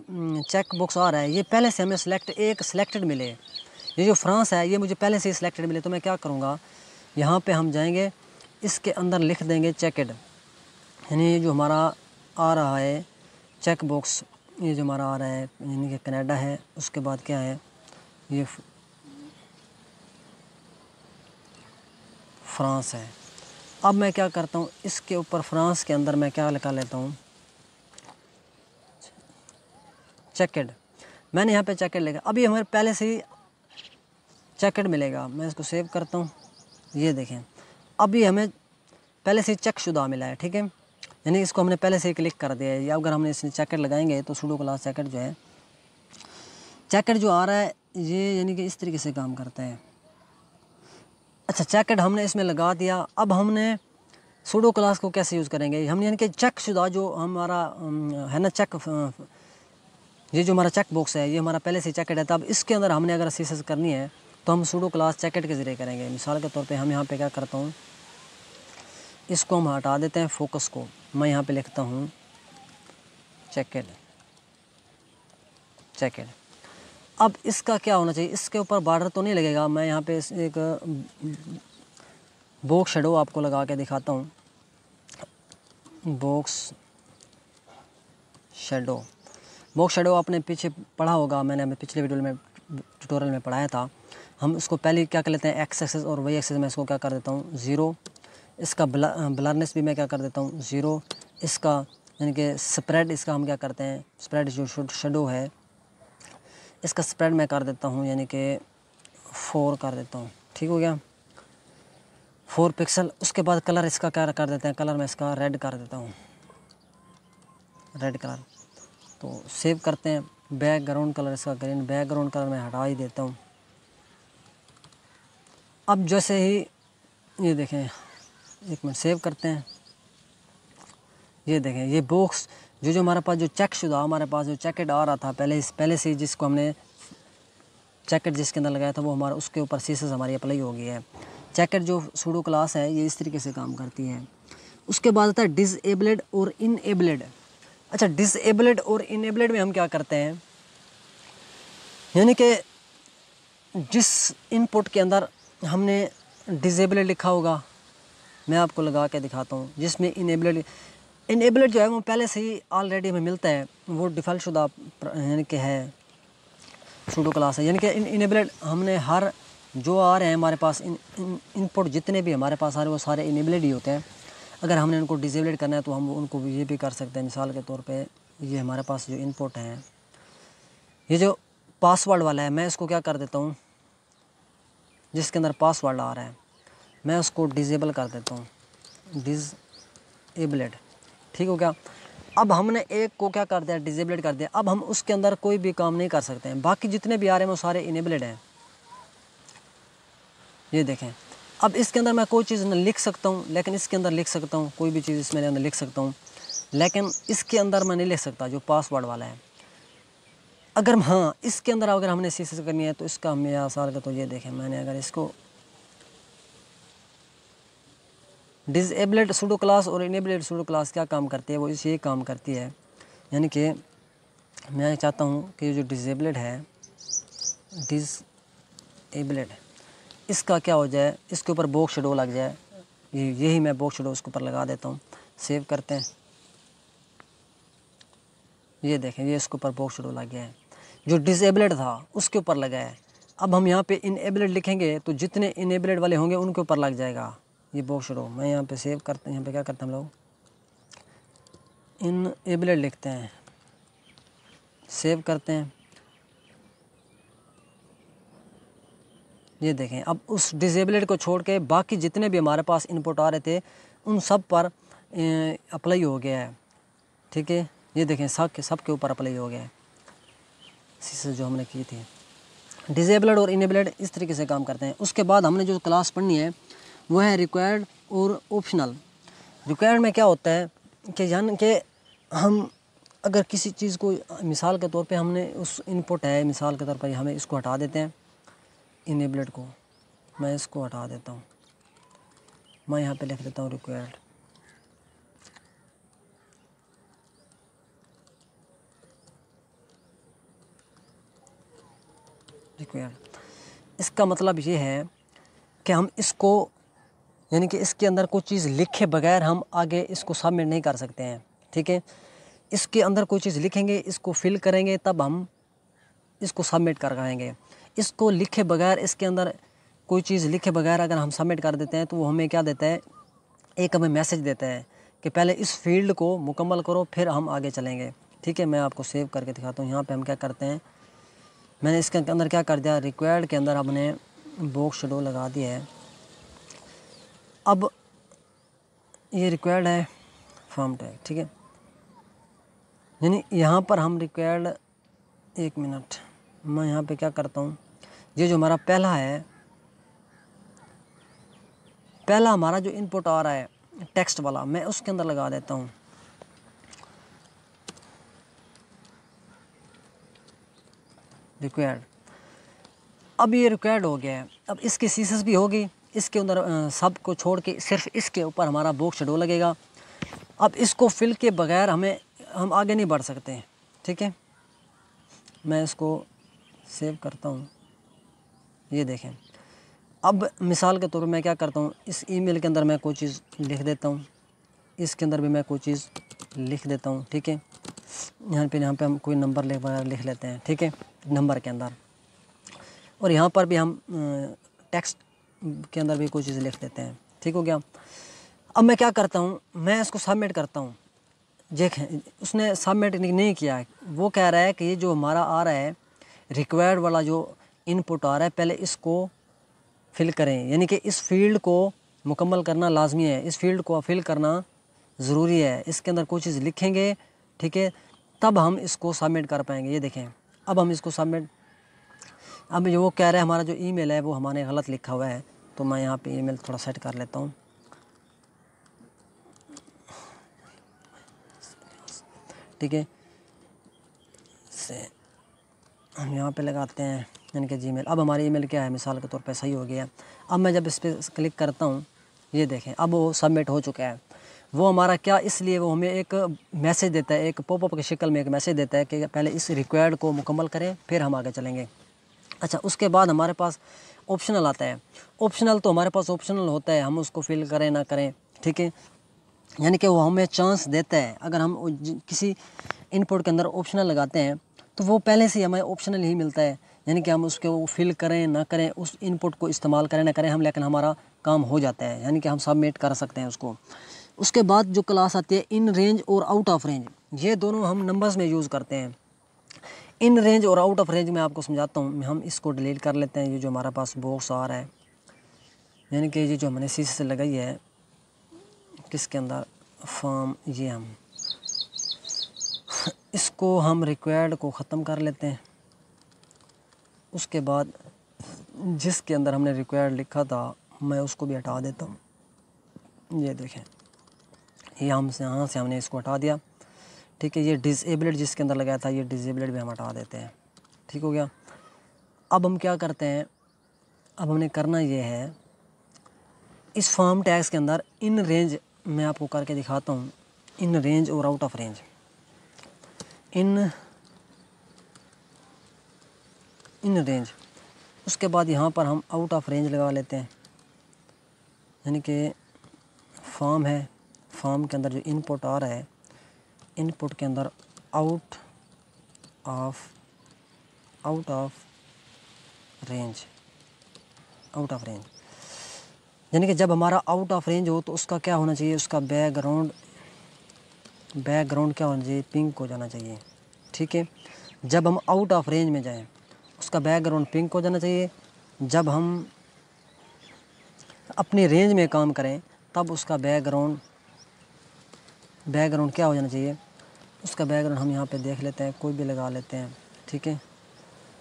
चेक बॉक्स आ रहा है ये पहले से हमें सिलेक्टेड मिले। ये जो फ्रांस है ये मुझे पहले से ही सिलेक्टेड मिले, तो मैं क्या करूँगा, यहाँ पर हम जाएँगे, इसके अंदर लिख देंगे चेकड, यानी जो हमारा आ रहा है चेक बॉक्स, ये जो हमारा आ रहा है यानी कि कनाडा है। उसके बाद क्या है, ये फ्रांस है। अब मैं क्या करता हूँ, इसके ऊपर फ्रांस के अंदर मैं क्या लिखा लेता हूँ, चेकड। मैंने यहाँ पे चेकड लिखा, अभी हमारे पहले से ही चेकड मिलेगा। मैं इसको सेव करता हूँ, ये देखें अभी हमें पहले से ही चेकशुदा मिला है। ठीक है, यानी इसको हमने पहले से ही क्लिक कर दिया है। या अगर हमने इसमें चेकड लगाएंगे तो सुडो क्लास चेकड जो है, चेकड जो आ रहा है ये यानी कि इस तरीके से काम करता है। अच्छा, चेकड हमने इसमें लगा दिया। अब हमने सुडो क्लास को कैसे यूज़ करेंगे, हम यानी कि चेकशुदा जो हमारा है ना चेक, ये जो हमारा चेक बॉक्स है ये हमारा पहले से चेकड है। तब इसके अंदर हमने अगर CSS करनी है तो हम सुडो क्लास चेकड के ज़रिए करेंगे। मिसाल के तौर पर हम यहाँ पर क्या करता हूँ, इसको हम हटा देते हैं फोकस को। मैं यहाँ पे लिखता हूँ चेकड। अब इसका क्या होना चाहिए, इसके ऊपर बॉर्डर तो नहीं लगेगा। मैं यहाँ पे एक बॉक्स शेडो आपको लगा के दिखाता हूँ। बॉक्स शेडो आपने पीछे पढ़ा होगा, मैंने पिछले वीडियो में ट्यूटोरियल में पढ़ाया था। हम इसको पहले क्या कर लेते हैं, एक्स एक्सेस और वाई एक्सेस में इसको क्या कर देता हूँ, ज़ीरो। इसका ब्लरनेस भी मैं क्या कर देता हूँ, ज़ीरो। इसका यानी कि स्प्रेड, इसका हम क्या करते हैं, स्प्रेड जो शेडो है इसका स्प्रेड मैं कर देता हूँ यानी कि 4 कर देता हूँ। ठीक हो गया, 4 पिक्सल। उसके बाद कलर इसका क्या कर देते हैं, कलर मैं इसका रेड कर देता हूँ, रेड कलर। तो सेव करते हैं। बैकग्राउंड कलर इसका ग्रीन, बैकग्राउंड कलर मैं हटा ही देता हूँ। अब जैसे ही ये देखें, एक मिनट सेव करते हैं, ये देखें ये बॉक्स जो हमारे पास जो चेकशुदा, हमारे पास जो चेकड आ रहा था पहले से जिसको हमने चेकड जिसके अंदर लगाया था वो हमारा, उसके ऊपर CSS हमारी अप्लाई हो गई है। चेकड जो सुडो क्लास है ये इस तरीके से काम करती है। उसके बाद आता है डिसेबल्ड और इनेबल्ड। अच्छा, डिसेबल्ड और इनेबल्ड में हम क्या करते हैं, यानी कि जिस इनपुट के अंदर हमने डिसेबल्ड लिखा होगा, मैं आपको लगा के दिखाता हूँ, जिसमें इनेबल्ड जो है वो पहले से ही ऑलरेडी हमें मिलता है, वो डिफ़ॉल्ट शुदा यानी कि है सुडो क्लास है। यानी कि इनेबल्ड हमने हर जो आ रहे हैं हमारे पास इनपुट जितने भी हमारे पास आ रहे हैं वो सारे इनेबल्ड ही होते हैं। अगर हमने उनको डिसेबल्ड करना है तो हम उनको ये भी कर सकते हैं। मिसाल के तौर पर ये हमारे पास जो इनपुट हैं, ये जो पासवर्ड वाला है मैं इसको क्या कर देता हूँ, जिसके अंदर पासवर्ड आ रहा है मैं उसको डिसेबल कर देता हूँ, डिसेबल्ड। ठीक हो गया, अब हमने एक को क्या कर दिया, डिसेबल्ड कर दिया। अब हम उसके अंदर कोई भी काम नहीं कर सकते हैं, बाकी जितने भी आ रहे हैं वो सारे इनेबल्ड हैं। ये देखें, अब इसके अंदर मैं कोई चीज़ लिख सकता हूँ, लेकिन इसके अंदर लिख सकता हूँ कोई भी चीज़, इसमें अंदर लिख सकता हूँ, लेकिन इसके अंदर मैं नहीं लिख सकता जो पासवर्ड वाला है। अगर हाँ इसके अंदर अगर हमने CSS करनी है तो इसका हमें आसान का, तो ये देखें मैंने अगर इसको डिसेबल्ड सुडो क्लास और इनेबल्ड सुडो क्लास क्या काम करती है, वो इस ये काम करती है। यानी कि मैं चाहता हूँ कि जो डिसेबल्ड है, डिसेबल्ड इसका क्या हो जाए, इसके ऊपर बॉक्स शेडो लग जाए। यही मैं बॉक्स शेडो उसके ऊपर लगा देता हूँ, सेव करते हैं। ये देखें ये इसके ऊपर बॉक्स शेडो लग गया है, जो डिसेबल्ड था उसके ऊपर लगा है। अब हम यहाँ पर इनेबल्ड लिखेंगे तो जितने इनेबल्ड वाले होंगे उनके ऊपर लग जाएगा ये बॉक्स शेडो। मैं यहाँ पे सेव करते हैं, यहाँ पे क्या करते हैं हम लोग, इनेबल्ड लिखते हैं, सेव करते हैं। ये देखें, अब उस डिसेबिलिटी को छोड़ के बाकी जितने भी हमारे पास इनपुट आ रहे थे उन सब पर अप्लाई हो गया है। ठीक है, ये देखें सब के ऊपर अप्लाई हो गया है CSS जो हमने की थी। डिसेबल्ड और इनेबल्ड इस तरीके से काम करते हैं। उसके बाद हमने जो क्लास पढ़नी है वह है रिक्वायर्ड और ऑप्शनल। रिक्वायर्ड में क्या होता है कि यानी कि हम अगर किसी चीज़ को मिसाल के तौर पे हमने उस इनपुट है मिसाल के तौर पर हमें इसको हटा देते हैं, इनेबल्ड को मैं इसको हटा देता हूँ, मैं यहाँ पे लिख देता हूँ रिक्वायर्ड। इसका मतलब ये है कि हम इसको यानी कि इसके अंदर कोई चीज़ लिखे बगैर हम आगे इसको सबमिट नहीं कर सकते हैं। ठीक है, इसके अंदर कोई चीज़ लिखेंगे, इसको फिल करेंगे, तब हम इसको सबमिट करवाएंगे। इसको लिखे बगैर, इसके अंदर कोई चीज़ लिखे बगैर अगर हम सबमिट कर देते हैं तो वो हमें क्या देता है, एक हमें मैसेज देता है कि पहले इस फील्ड को मुकम्मल करो फिर हम आगे चलेंगे। ठीक है, मैं आपको सेव करके दिखाता हूँ। यहाँ पर हम क्या करते हैं, मैंने इसके अंदर क्या कर दिया, रिक्वायर्ड के अंदर हमने बॉक्स शेडो लगा दिया है। अब ये रिक्वायर्ड है फॉर्म टैग। ठीक है, यानी यहाँ पर हम रिक्वायर्ड, एक मिनट मैं यहाँ पे क्या करता हूँ, ये जो हमारा पहला हमारा जो इनपुट आ रहा है टेक्स्ट वाला, मैं उसके अंदर लगा देता हूँ। रिक्वायर्ड, अब ये रिक्वायर्ड हो गया है। अब इसकी CSS भी होगी, इसके अंदर सब को छोड़ के सिर्फ इसके ऊपर हमारा बॉक्स शेडो लगेगा। अब इसको फिल के बगैर हम आगे नहीं बढ़ सकते हैं। ठीक है, मैं इसको सेव करता हूँ। ये देखें, अब मिसाल के तौर पर मैं क्या करता हूँ, इस ईमेल के अंदर मैं कोई चीज़ लिख देता हूँ, इसके अंदर भी मैं कोई चीज़ लिख देता हूँ। ठीक है, यहाँ पे हम कोई नंबर लिख लेते हैं। ठीक है, नंबर के अंदर, और यहाँ पर भी हम टेक्स्ट के अंदर भी कोई चीज़ लिख देते हैं। ठीक हो गया। अब मैं क्या करता हूँ, मैं इसको सबमिट करता हूँ। देखें, उसने सबमिट नहीं किया है। वो कह रहा है कि ये जो हमारा आ रहा है रिक्वायर्ड वाला जो इनपुट आ रहा है पहले इसको फिल करें, यानी कि इस फील्ड को मुकम्मल करना लाजमी है, इस फील्ड को फिल करना ज़रूरी है। इसके अंदर कोई चीज़ लिखेंगे, ठीक है, तब हम इसको सबमिट कर पाएंगे। ये देखें, अब हम इसको सबमिट, अब जो वो कह रहा है हमारा जो ईमेल है वो हमारे गलत लिखा हुआ है, तो मैं यहाँ पे ईमेल थोड़ा सेट कर लेता हूँ। ठीक है, से हम यहाँ पे लगाते हैं यानी कि जीमेल। अब हमारी ईमेल क्या है मिसाल के तौर पे सही हो गया। अब मैं जब इस पर क्लिक करता हूँ, ये देखें, अब वो सबमिट हो चुका है। वो हमारा क्या, इसलिए वो हमें एक मैसेज देता है, एक पॉपअप की शक्ल में एक मैसेज देता है कि पहले इस रिक्वायर्ड को मुकम्मल करें फिर हम आगे चलेंगे। अच्छा, उसके बाद हमारे पास ऑप्शनल आता है। ऑप्शनल तो हमारे पास ऑप्शनल होता है, हम उसको फिल करें ना करें। ठीक है, यानी कि वो हमें चांस देता है। अगर हम किसी इनपुट के अंदर ऑप्शनल लगाते हैं तो वो पहले से हमें ऑप्शनल ही मिलता है, यानी कि हम उसको फिल करें ना करें, उस इनपुट को इस्तेमाल करें ना करें हम, लेकिन हमारा काम हो जाता है, यानी कि हम सबमिट कर सकते हैं उसको। उसके बाद जो क्लास आती है इन रेंज और आउट ऑफ रेंज, ये दोनों हम नंबर्स में यूज़ करते हैं। इन रेंज और आउट ऑफ रेंज में आपको समझाता हूँ। हम इसको डिलीट कर लेते हैं, ये जो हमारे पास बॉक्स आ रहा है, यानी कि ये जो हमने CSS लगाई है किसके अंदर, फॉर्म, ये हम इसको हम रिक्वायर्ड को ख़त्म कर लेते हैं। उसके बाद जिसके अंदर हमने रिक्वायर्ड लिखा था मैं उसको भी हटा देता हूँ। ये देखें, ये हमसे यहाँ से हमने इसको हटा दिया। ठीक है, ये डिसेबल्ड जिसके अंदर लगाया था ये डिसेबल्ड भी हम हटा देते हैं। ठीक हो गया। अब हम क्या करते हैं, अब हमने करना ये है, इस फॉर्म टैग्स के अंदर इन रेंज मैं आपको करके दिखाता हूँ, इन रेंज और out of range. In range, उसके बाद यहाँ पर हम आउट ऑफ रेंज लगा लेते हैं, यानी कि फॉर्म है, फॉर्म के अंदर जो इनपुट आ रहा है इनपुट के अंदर आउट ऑफ रेंज, यानी कि जब हमारा आउट ऑफ रेंज हो तो उसका क्या होना चाहिए, उसका बैकग्राउंड क्या होना चाहिए, पिंक हो जाना चाहिए। ठीक है, जब हम आउट ऑफ रेंज में जाएं उसका बैकग्राउंड पिंक हो जाना चाहिए, जब हम अपने रेंज में काम करें तब उसका बैकग्राउंड क्या हो जाना चाहिए। उसका बैकग्राउंड हम यहाँ पे देख लेते हैं, कोई भी लगा लेते हैं, ठीक है।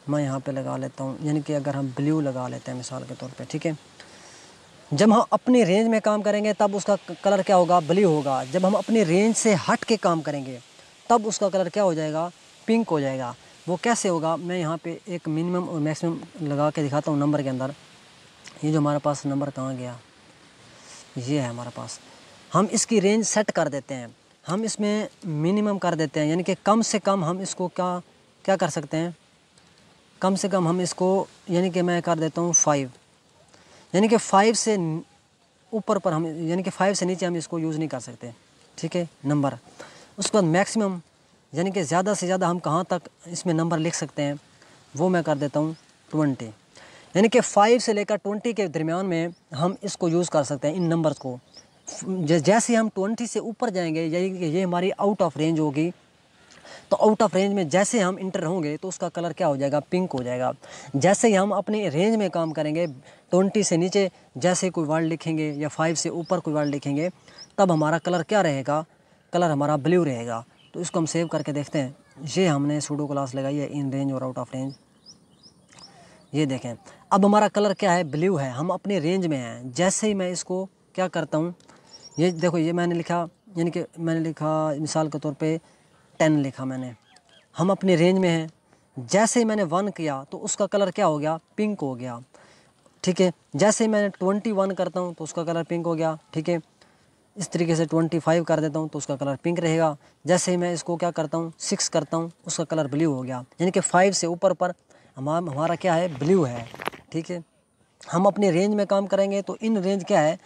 मैं यहाँ पे लगा लेता हूँ, यानी कि अगर हम ब्लू लगा लेते हैं मिसाल के तौर पे, ठीक है। जब हम अपने रेंज में काम करेंगे तब उसका कलर क्या होगा, ब्लू होगा। जब हम अपने रेंज से हट के काम करेंगे तब उसका कलर क्या हो जाएगा, पिंक हो जाएगा। वो कैसे होगा, मैं यहाँ पे एक मिनिमम और मैक्सिमम लगा के दिखाता हूँ नंबर के अंदर। ये जो हमारे पास नंबर कहाँ गया, ये है हमारे पास। हम इसकी रेंज सेट कर देते हैं, हम इसमें मिनिमम कर देते हैं, यानी कि कम से कम हम इसको क्या क्या कर सकते हैं, कम से कम हम इसको, यानी कि मैं कर देता हूँ 5, यानी कि 5 से ऊपर पर हम, यानी कि 5 से नीचे हम इसको यूज़ नहीं कर सकते, ठीक है, नंबर। उसके बाद मैक्सिमम, यानी कि ज़्यादा से ज़्यादा हम कहाँ तक इसमें नंबर लिख सकते हैं, वो मैं कर देता हूँ 20, यानी कि 5 से लेकर 20 के दरमियान में हम इसको यूज़ कर सकते हैं इन नंबर्स को। जैसे हम 20 से ऊपर जाएंगे, यानी कि ये हमारी आउट ऑफ रेंज होगी, तो आउट ऑफ रेंज में जैसे हम इंटर होंगे तो उसका कलर क्या हो जाएगा, पिंक हो जाएगा। जैसे ही हम अपने रेंज में काम करेंगे, 20 से नीचे जैसे कोई वर्ड लिखेंगे या 5 से ऊपर कोई वर्ड लिखेंगे, तब हमारा कलर क्या रहेगा, कलर हमारा ब्लू रहेगा। तो इसको हम सेव करके देखते हैं। ये हमने सूडो क्लास लगाई है इन रेंज और आउट ऑफ रेंज, ये देखें। अब हमारा कलर क्या है, ब्लू है, हम अपने रेंज में हैं। जैसे ही मैं इसको क्या करता हूँ, ये देखो, ये मैंने लिखा, यानी कि मैंने लिखा मिसाल के तौर पे 10 लिखा मैंने, हम अपने रेंज में हैं। जैसे ही मैंने 1 किया तो उसका कलर क्या हो गया, पिंक हो गया, ठीक है। जैसे ही मैंने 21 करता हूँ तो उसका कलर पिंक हो गया, ठीक है। इस तरीके से 25 कर देता हूँ तो उसका कलर पिंक रहेगा। जैसे ही मैं इसको क्या करता हूँ, 6 करता हूँ, उसका कलर ब्लू हो गया। यानी कि 5 से ऊपर पर हमारा क्या है, ब्लू है, ठीक है। हम अपने रेंज में काम करेंगे तो इन रेंज क्या है,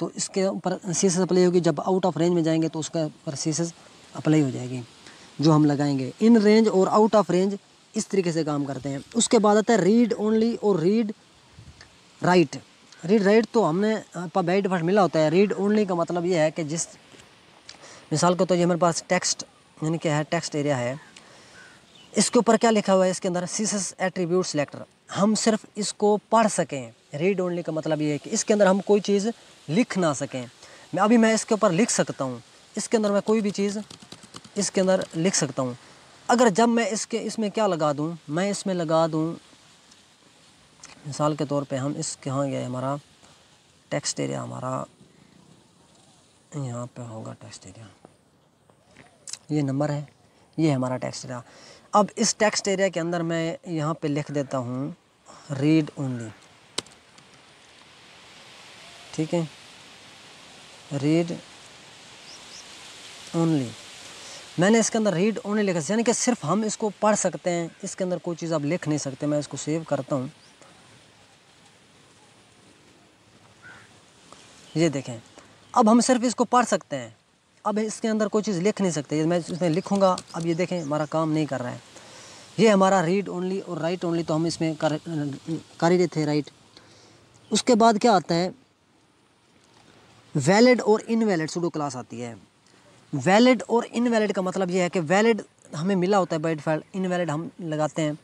तो इसके ऊपर CSS अप्लाई होगी। जब आउट ऑफ रेंज में जाएंगे तो उसके ऊपर CSS अप्लाई हो जाएगी जो हम लगाएंगे। इन रेंज और आउट ऑफ रेंज इस तरीके से काम करते हैं। उसके बाद आता है रीड ओनली और रीड राइट। रीड राइट तो हमने बाय डिफॉल्ट मिला होता है। रीड ओनली का मतलब ये है कि जिस मिसाल के, तो ये हमारे पास टेक्स्ट, यानी क्या है, टेक्स्ट एरिया है, इसके ऊपर क्या लिखा हुआ है, इसके अंदर CSS एट्रीब्यूट सिलेक्टर, हम सिर्फ इसको पढ़ सकें। रीड ओनली का मतलब ये है कि इसके अंदर हम कोई चीज़ लिख ना सकें। मैं अभी मैं इसके ऊपर लिख सकता हूँ, इसके अंदर मैं कोई भी चीज़ इसके अंदर लिख सकता हूँ। अगर जब मैं इसमें क्या लगा दूँ, मैं इसमें लगा दूँ मिसाल के तौर पे, हम इसके यहाँ गए, हमारा टेक्स्ट एरिया हमारा यहाँ पे होगा टेक्स्ट एरिया, ये नंबर है, ये हमारा टेक्स्ट एरिया। अब इस टेक्स्ट एरिया के अंदर मैं यहाँ पे लिख देता हूँ रीड ओनली, ठीक है, रीड ओनली। मैंने इसके अंदर रीड ओनली लिखा, यानी कि सिर्फ हम इसको पढ़ सकते हैं, इसके अंदर कोई चीज़ आप लिख नहीं सकते। मैं इसको सेव करता हूँ, ये देखें, अब हम सिर्फ इसको पढ़ सकते हैं, अब इसके अंदर कोई चीज़ लिख नहीं सकते। मैं इसमें लिखूंगा, अब ये देखें हमारा काम नहीं कर रहा है। ये हमारा रीड ओनली और राइट ओनली, तो हम इसमें कर ही रहे थे राइट। उसके बाद क्या आता है, वैलिड और इनवैलिड सूडो क्लास आती है। वैलिड और इनवैलिड का मतलब ये है कि वैलिड हमें मिला होता है बाय डिफॉल्ट, इनवैलिड हम लगाते हैं।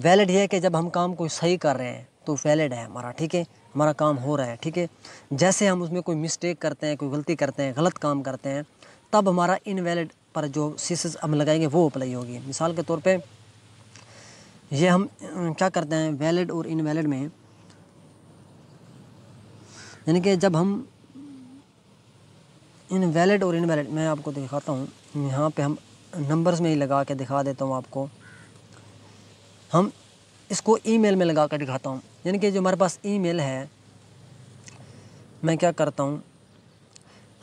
वैलिड ये है कि जब हम काम को सही कर रहे हैं तो वैलिड है हमारा, ठीक है, हमारा काम हो रहा है, ठीक है। जैसे हम उसमें कोई मिस्टेक करते हैं, कोई गलती करते हैं, गलत काम करते हैं, तब हमारा इनवैलिड पर जो CSS हम लगाएंगे वो अप्लाई होगी। मिसाल के तौर पे ये हम क्या करते हैं वैलिड और इनवैलिड में, यानी कि जब हम इनवैलिड और इनवैलिड, मैं आपको दिखाता हूँ, यहाँ पे हम नंबर्स में ही लगा के दिखा देता हूँ आपको। हम इसको ईमेल में लगा कर दिखाता हूँ, यानी कि जो हमारे पास ईमेल है, मैं क्या करता हूँ,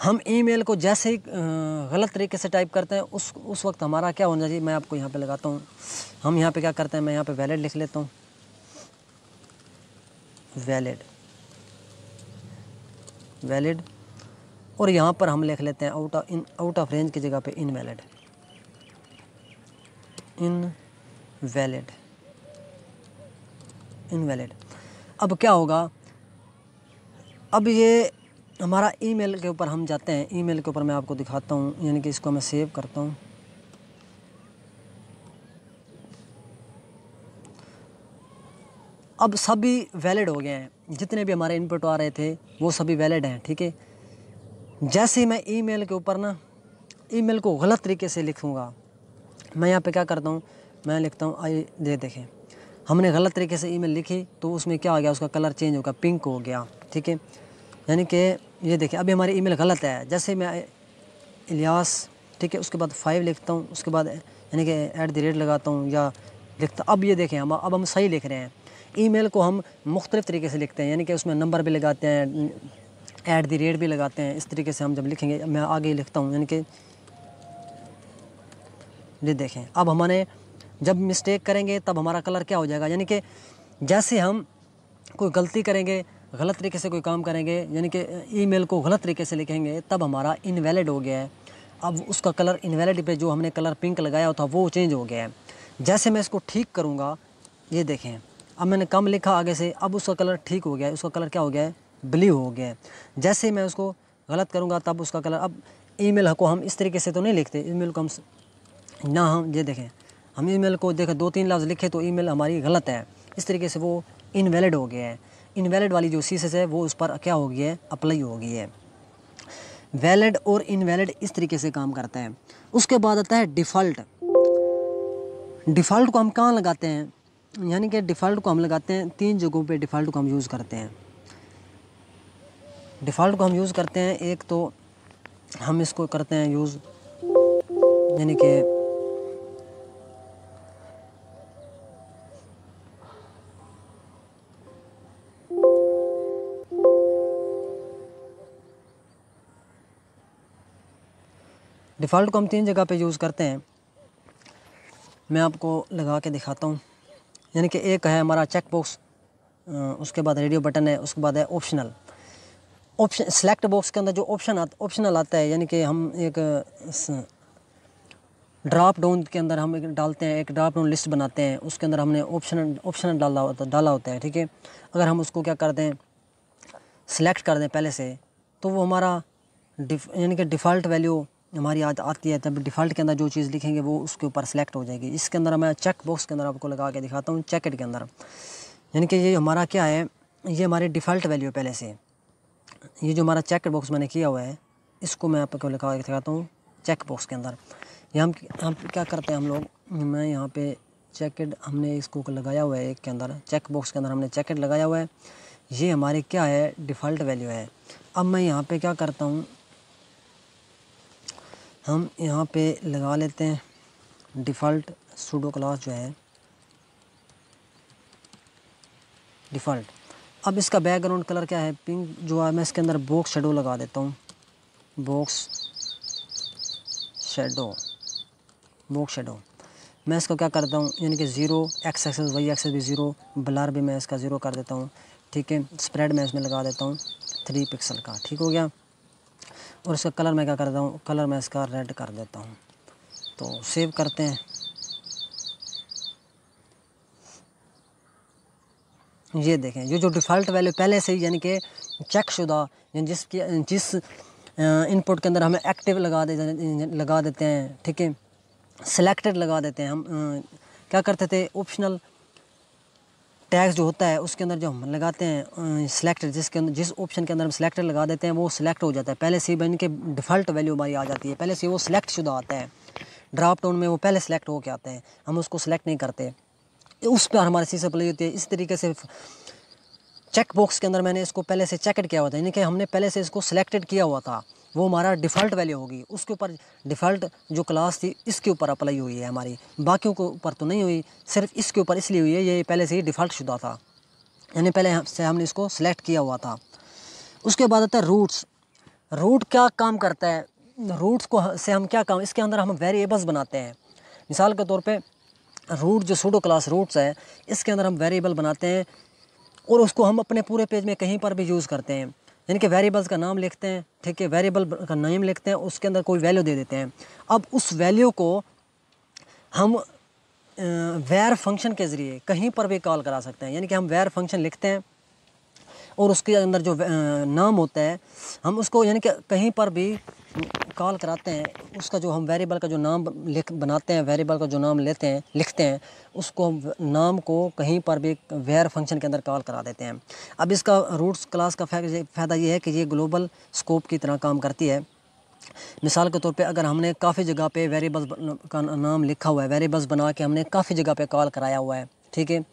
हम ईमेल को जैसे ही गलत तरीके से टाइप करते हैं उस वक्त हमारा क्या होना चाहिए, मैं आपको यहाँ पे लगाता हूँ। हम यहाँ पे क्या करते हैं, मैं यहाँ पे वैलिड लिख लेता हूँ, वैलिड और यहाँ पर हम लिख लेते हैं आउट ऑफ रेंज की जगह पे इनवैलिड। अब क्या होगा, अब ये हमारा ईमेल के ऊपर हम जाते हैं। ईमेल के ऊपर मैं आपको दिखाता हूँ, यानी कि इसको मैं सेव करता हूँ। अब सभी वैलिड हो गए हैं, जितने भी हमारे इनपुट आ रहे थे वो सभी वैलिड हैं। ठीक है, जैसे ही मैं ईमेल के ऊपर ना ईमेल को गलत तरीके से लिखूँगा, मैं यहाँ पे क्या करता हूँ, मैं लिखता हूँ आई दे देखें हमने गलत तरीके से ईमेल लिखी तो उसमें क्या हो गया, उसका कलर चेंज होगा, पिंक हो गया। ठीक है, यानी कि ये देखें अभी हमारी ईमेल गलत है। जैसे मैं इलियास, ठीक है, उसके बाद 5 लिखता हूँ, उसके बाद यानी कि @ लगाता हूँ या लिखता, अब ये देखें हम अब सही लिख रहे हैं। ईमेल को हम मुख्तलिफ़ तरीके से लिखते हैं, यानी कि उसमें नंबर भी लगाते हैं, @ भी लगाते हैं। इस तरीके से हम जब लिखेंगे, मैं आगे लिखता हूँ, यानी कि ये देखें अब हमारे जब मिस्टेक करेंगे तब हमारा कलर क्या हो जाएगा, यानी कि जैसे हम कोई गलती करेंगे, गलत तरीके से कोई काम करेंगे, यानी कि ईमेल को गलत तरीके से लिखेंगे तब हमारा इनवैलिड हो गया है। अब उसका कलर इनवैलिड पे जो हमने कलर पिंक लगाया था वो चेंज हो गया है। जैसे मैं इसको ठीक करूँगा, ये देखें अब मैंने कम लिखा आगे से, अब उसका कलर ठीक हो गया है, उसका कलर क्या हो गया है, ब्लू हो गया है। जैसे मैं उसको गलत करूँगा तब उसका कलर, अब ईमेल को हम इस तरीके से तो नहीं लिखते, ईमेल को हम ये देखें हम ईमेल को देखें 2-3 लफ्ज़ लिखे तो ईमेल हमारी गलत है, इस तरीके से वो इनवैलिड हो गया है। इनवैलिड वाली जो सीएसएस है वो उस पर क्या हो गई है, अप्लाई हो गई है। वैलिड और इनवैलिड इस तरीके से काम करते हैं। उसके बाद आता है डिफ़ॉल्ट। डिफ़ॉल्ट को हम कहाँ लगाते हैं, यानी कि डिफ़ॉल्ट को हम लगाते हैं 3 जगहों पे। डिफ़ॉल्ट को हम यूज़ करते हैं, डिफ़ॉल्ट को हम यूज़ करते हैं, एक तो हम इसको करते हैं यूज़, यानी कि डिफ़ॉल्ट को हम 3 जगह पे यूज़ करते हैं, मैं आपको लगा के दिखाता हूँ। यानी कि एक है हमारा चेक बॉक्स, उसके बाद रेडियो बटन है, उसके बाद है ऑप्शनल। ऑप्शन सेलेक्ट बॉक्स के अंदर जो ऑप्शनल आता है, यानी कि हम एक ड्राप डाउन के अंदर हम डालते हैं, एक ड्राप डाउन लिस्ट बनाते हैं, उसके अंदर हमने ऑप्शनल डाला होता है। ठीक है, अगर हम उसको क्या कर दें, सिलेक्ट कर दें पहले से, तो वो हमारा यानी कि डिफ़ॉल्ट वैल्यू हमारी याद आती है, तब डिफ़ॉल्ट के अंदर जो चीज़ लिखेंगे वो उसके ऊपर सेलेक्ट हो जाएगी। इसके अंदर मैं चेक बॉक्स के अंदर आपको लगा के दिखाता हूँ, चेक इट के अंदर, यानी कि ये हमारा क्या है, ये हमारी डिफ़ॉल्ट वैल्यू पहले से, ये जो हमारा चेक बॉक्स मैंने किया हुआ है इसको मैं आपको लगा के दिखाता हूँ। चेक बॉक्स के अंदर ये हम क्या करते हैं, हम लोग, मैं यहाँ पर चेक इट, हमने इसको लगाया हुआ है एक के अंदर, चेक बॉक्स के अंदर हमने चेक इट लगाया हुआ है, ये हमारी क्या है, डिफ़ॉल्ट वैल्यू है। अब मैं यहाँ पर क्या करता हूँ, हम यहाँ पे लगा लेते हैं डिफ़ॉल्ट सूडो क्लास जो है डिफ़ॉल्ट। अब इसका बैकग्राउंड कलर क्या है, पिंक जो है, मैं इसके अंदर बॉक्स शेडो लगा देता हूँ, बॉक्स शेडो। मैं इसको क्या करता हूँ, यानी कि 0, x-axis, y-axis भी 0, ब्लर भी मैं इसका 0 कर देता हूँ। ठीक है, स्प्रेड मैं इसमें लगा देता हूँ 3 पिक्सल का। ठीक हो गया, और इसका कलर मैं क्या करता हूँ, कलर मैं इसका रेड कर देता हूँ। तो सेव करते हैं, ये देखें ये जो डिफ़ॉल्ट वैल्यू पहले से ही, यानी कि चेकशुदा, जिस इनपुट के अंदर हमें एक्टिव लगा देते हैं। ठीक है, सिलेक्टेड लगा देते हैं। हम क्या करते थे, ऑप्शनल टैक्स जो होता है उसके अंदर जो हम लगाते हैं सिलेक्ट, जिसके अंदर जिस ऑप्शन के अंदर हम सिलेक्ट लगा देते हैं वो सिलेक्ट हो जाता है पहले से ही, बन के डिफ़ॉल्ट वैल्यू हमारी आ जाती है पहले से, वो सिलेक्ट शुदा आता है। ड्राप डाउन में वो पहले सिलेक्ट हो के आते हैं, हम उसको सिलेक्ट नहीं करते, उस पर हमारे सीएसएस अप्लाई होती है। इस तरीके से चेक बॉक्स के अंदर मैंने इसको पहले से चेकड किया हुआ था, यानी कि हमने पहले से इसको सिलेक्टेड किया हुआ था, वो हमारा डिफ़ॉल्ट वैल्यू होगी। उसके ऊपर डिफ़ॉल्ट जो क्लास थी इसके ऊपर अप्लाई हुई है हमारी, बाकियों के ऊपर तो नहीं हुई, सिर्फ इसके ऊपर इसलिए हुई है, ये पहले से ही डिफ़ॉल्ट शुदा था, यानी पहले से हमने इसको सिलेक्ट किया हुआ था। उसके बाद आता है रूट्स। रूट क्या काम करता है, रूट्स को से हम क्या काम, इसके अंदर हम वेरिएबल्स बनाते हैं। मिसाल के तौर पर रूट जो सूडो क्लास रूट्स है, इसके अंदर हम वेरिएबल बनाते हैं और उसको हम अपने पूरे पेज में कहीं पर भी यूज़ करते हैं, यानी कि वेरिएबल्स का नाम लिखते हैं। ठीक है, वेरिएबल का नेम लिखते हैं, उसके अंदर कोई वैल्यू दे देते हैं। अब उस वैल्यू को हम वेर फंक्शन के ज़रिए कहीं पर भी कॉल करा सकते हैं, यानी कि हम वेर फंक्शन लिखते हैं और उसके अंदर जो नाम होता है हम उसको, यानी कि कहीं पर भी कॉल कराते हैं, उसका जो हम वेरिएबल का जो नाम बनाते हैं, वेरिएबल का जो नाम लिखते हैं उसको हम नाम को कहीं पर भी वेयर फंक्शन के अंदर कॉल करा देते हैं। अब इसका रूट्स क्लास का फ़ायदा ये है कि ये ग्लोबल स्कोप की तरह काम करती है। मिसाल के तौर पे अगर हमने काफ़ी जगह पे वेरिएबल्स का नाम लिखा हुआ है, वेरिएबल्स बना के हमने काफ़ी जगह पे कॉल कराया हुआ है, ठीक है,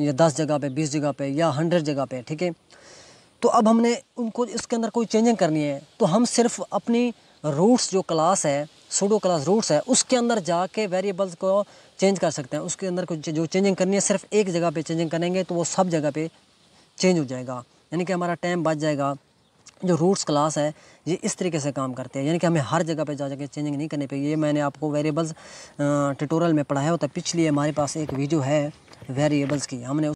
या 10 जगह पे, 20 जगह पे या 100 जगह पे, ठीक है। तो अब हमने उनको इसके अंदर कोई चेंजिंग करनी है, तो हम सिर्फ अपनी रूट्स जो क्लास है, सूडो क्लास रूट्स है, उसके अंदर जाके वेरिएबल्स को चेंज कर सकते हैं। उसके अंदर कुछ जो चेंजिंग करनी है सिर्फ एक जगह पर चेंजिंग करेंगे तो वो सब जगह पर चेंज हो जाएगा, यानी कि हमारा टाइम बच जाएगा। जो रूट्स क्लास है ये इस तरीके से काम करते हैं, यानी कि हमें हर जगह पे जा जाके चेंजिंग नहीं करनी पड़ेगी। ये मैंने आपको वेरिएबल्स ट्यूटोरियल में पढ़ाया होता है, पिछली हमारे पास एक वीडियो है वेरिएबल्स की, हमने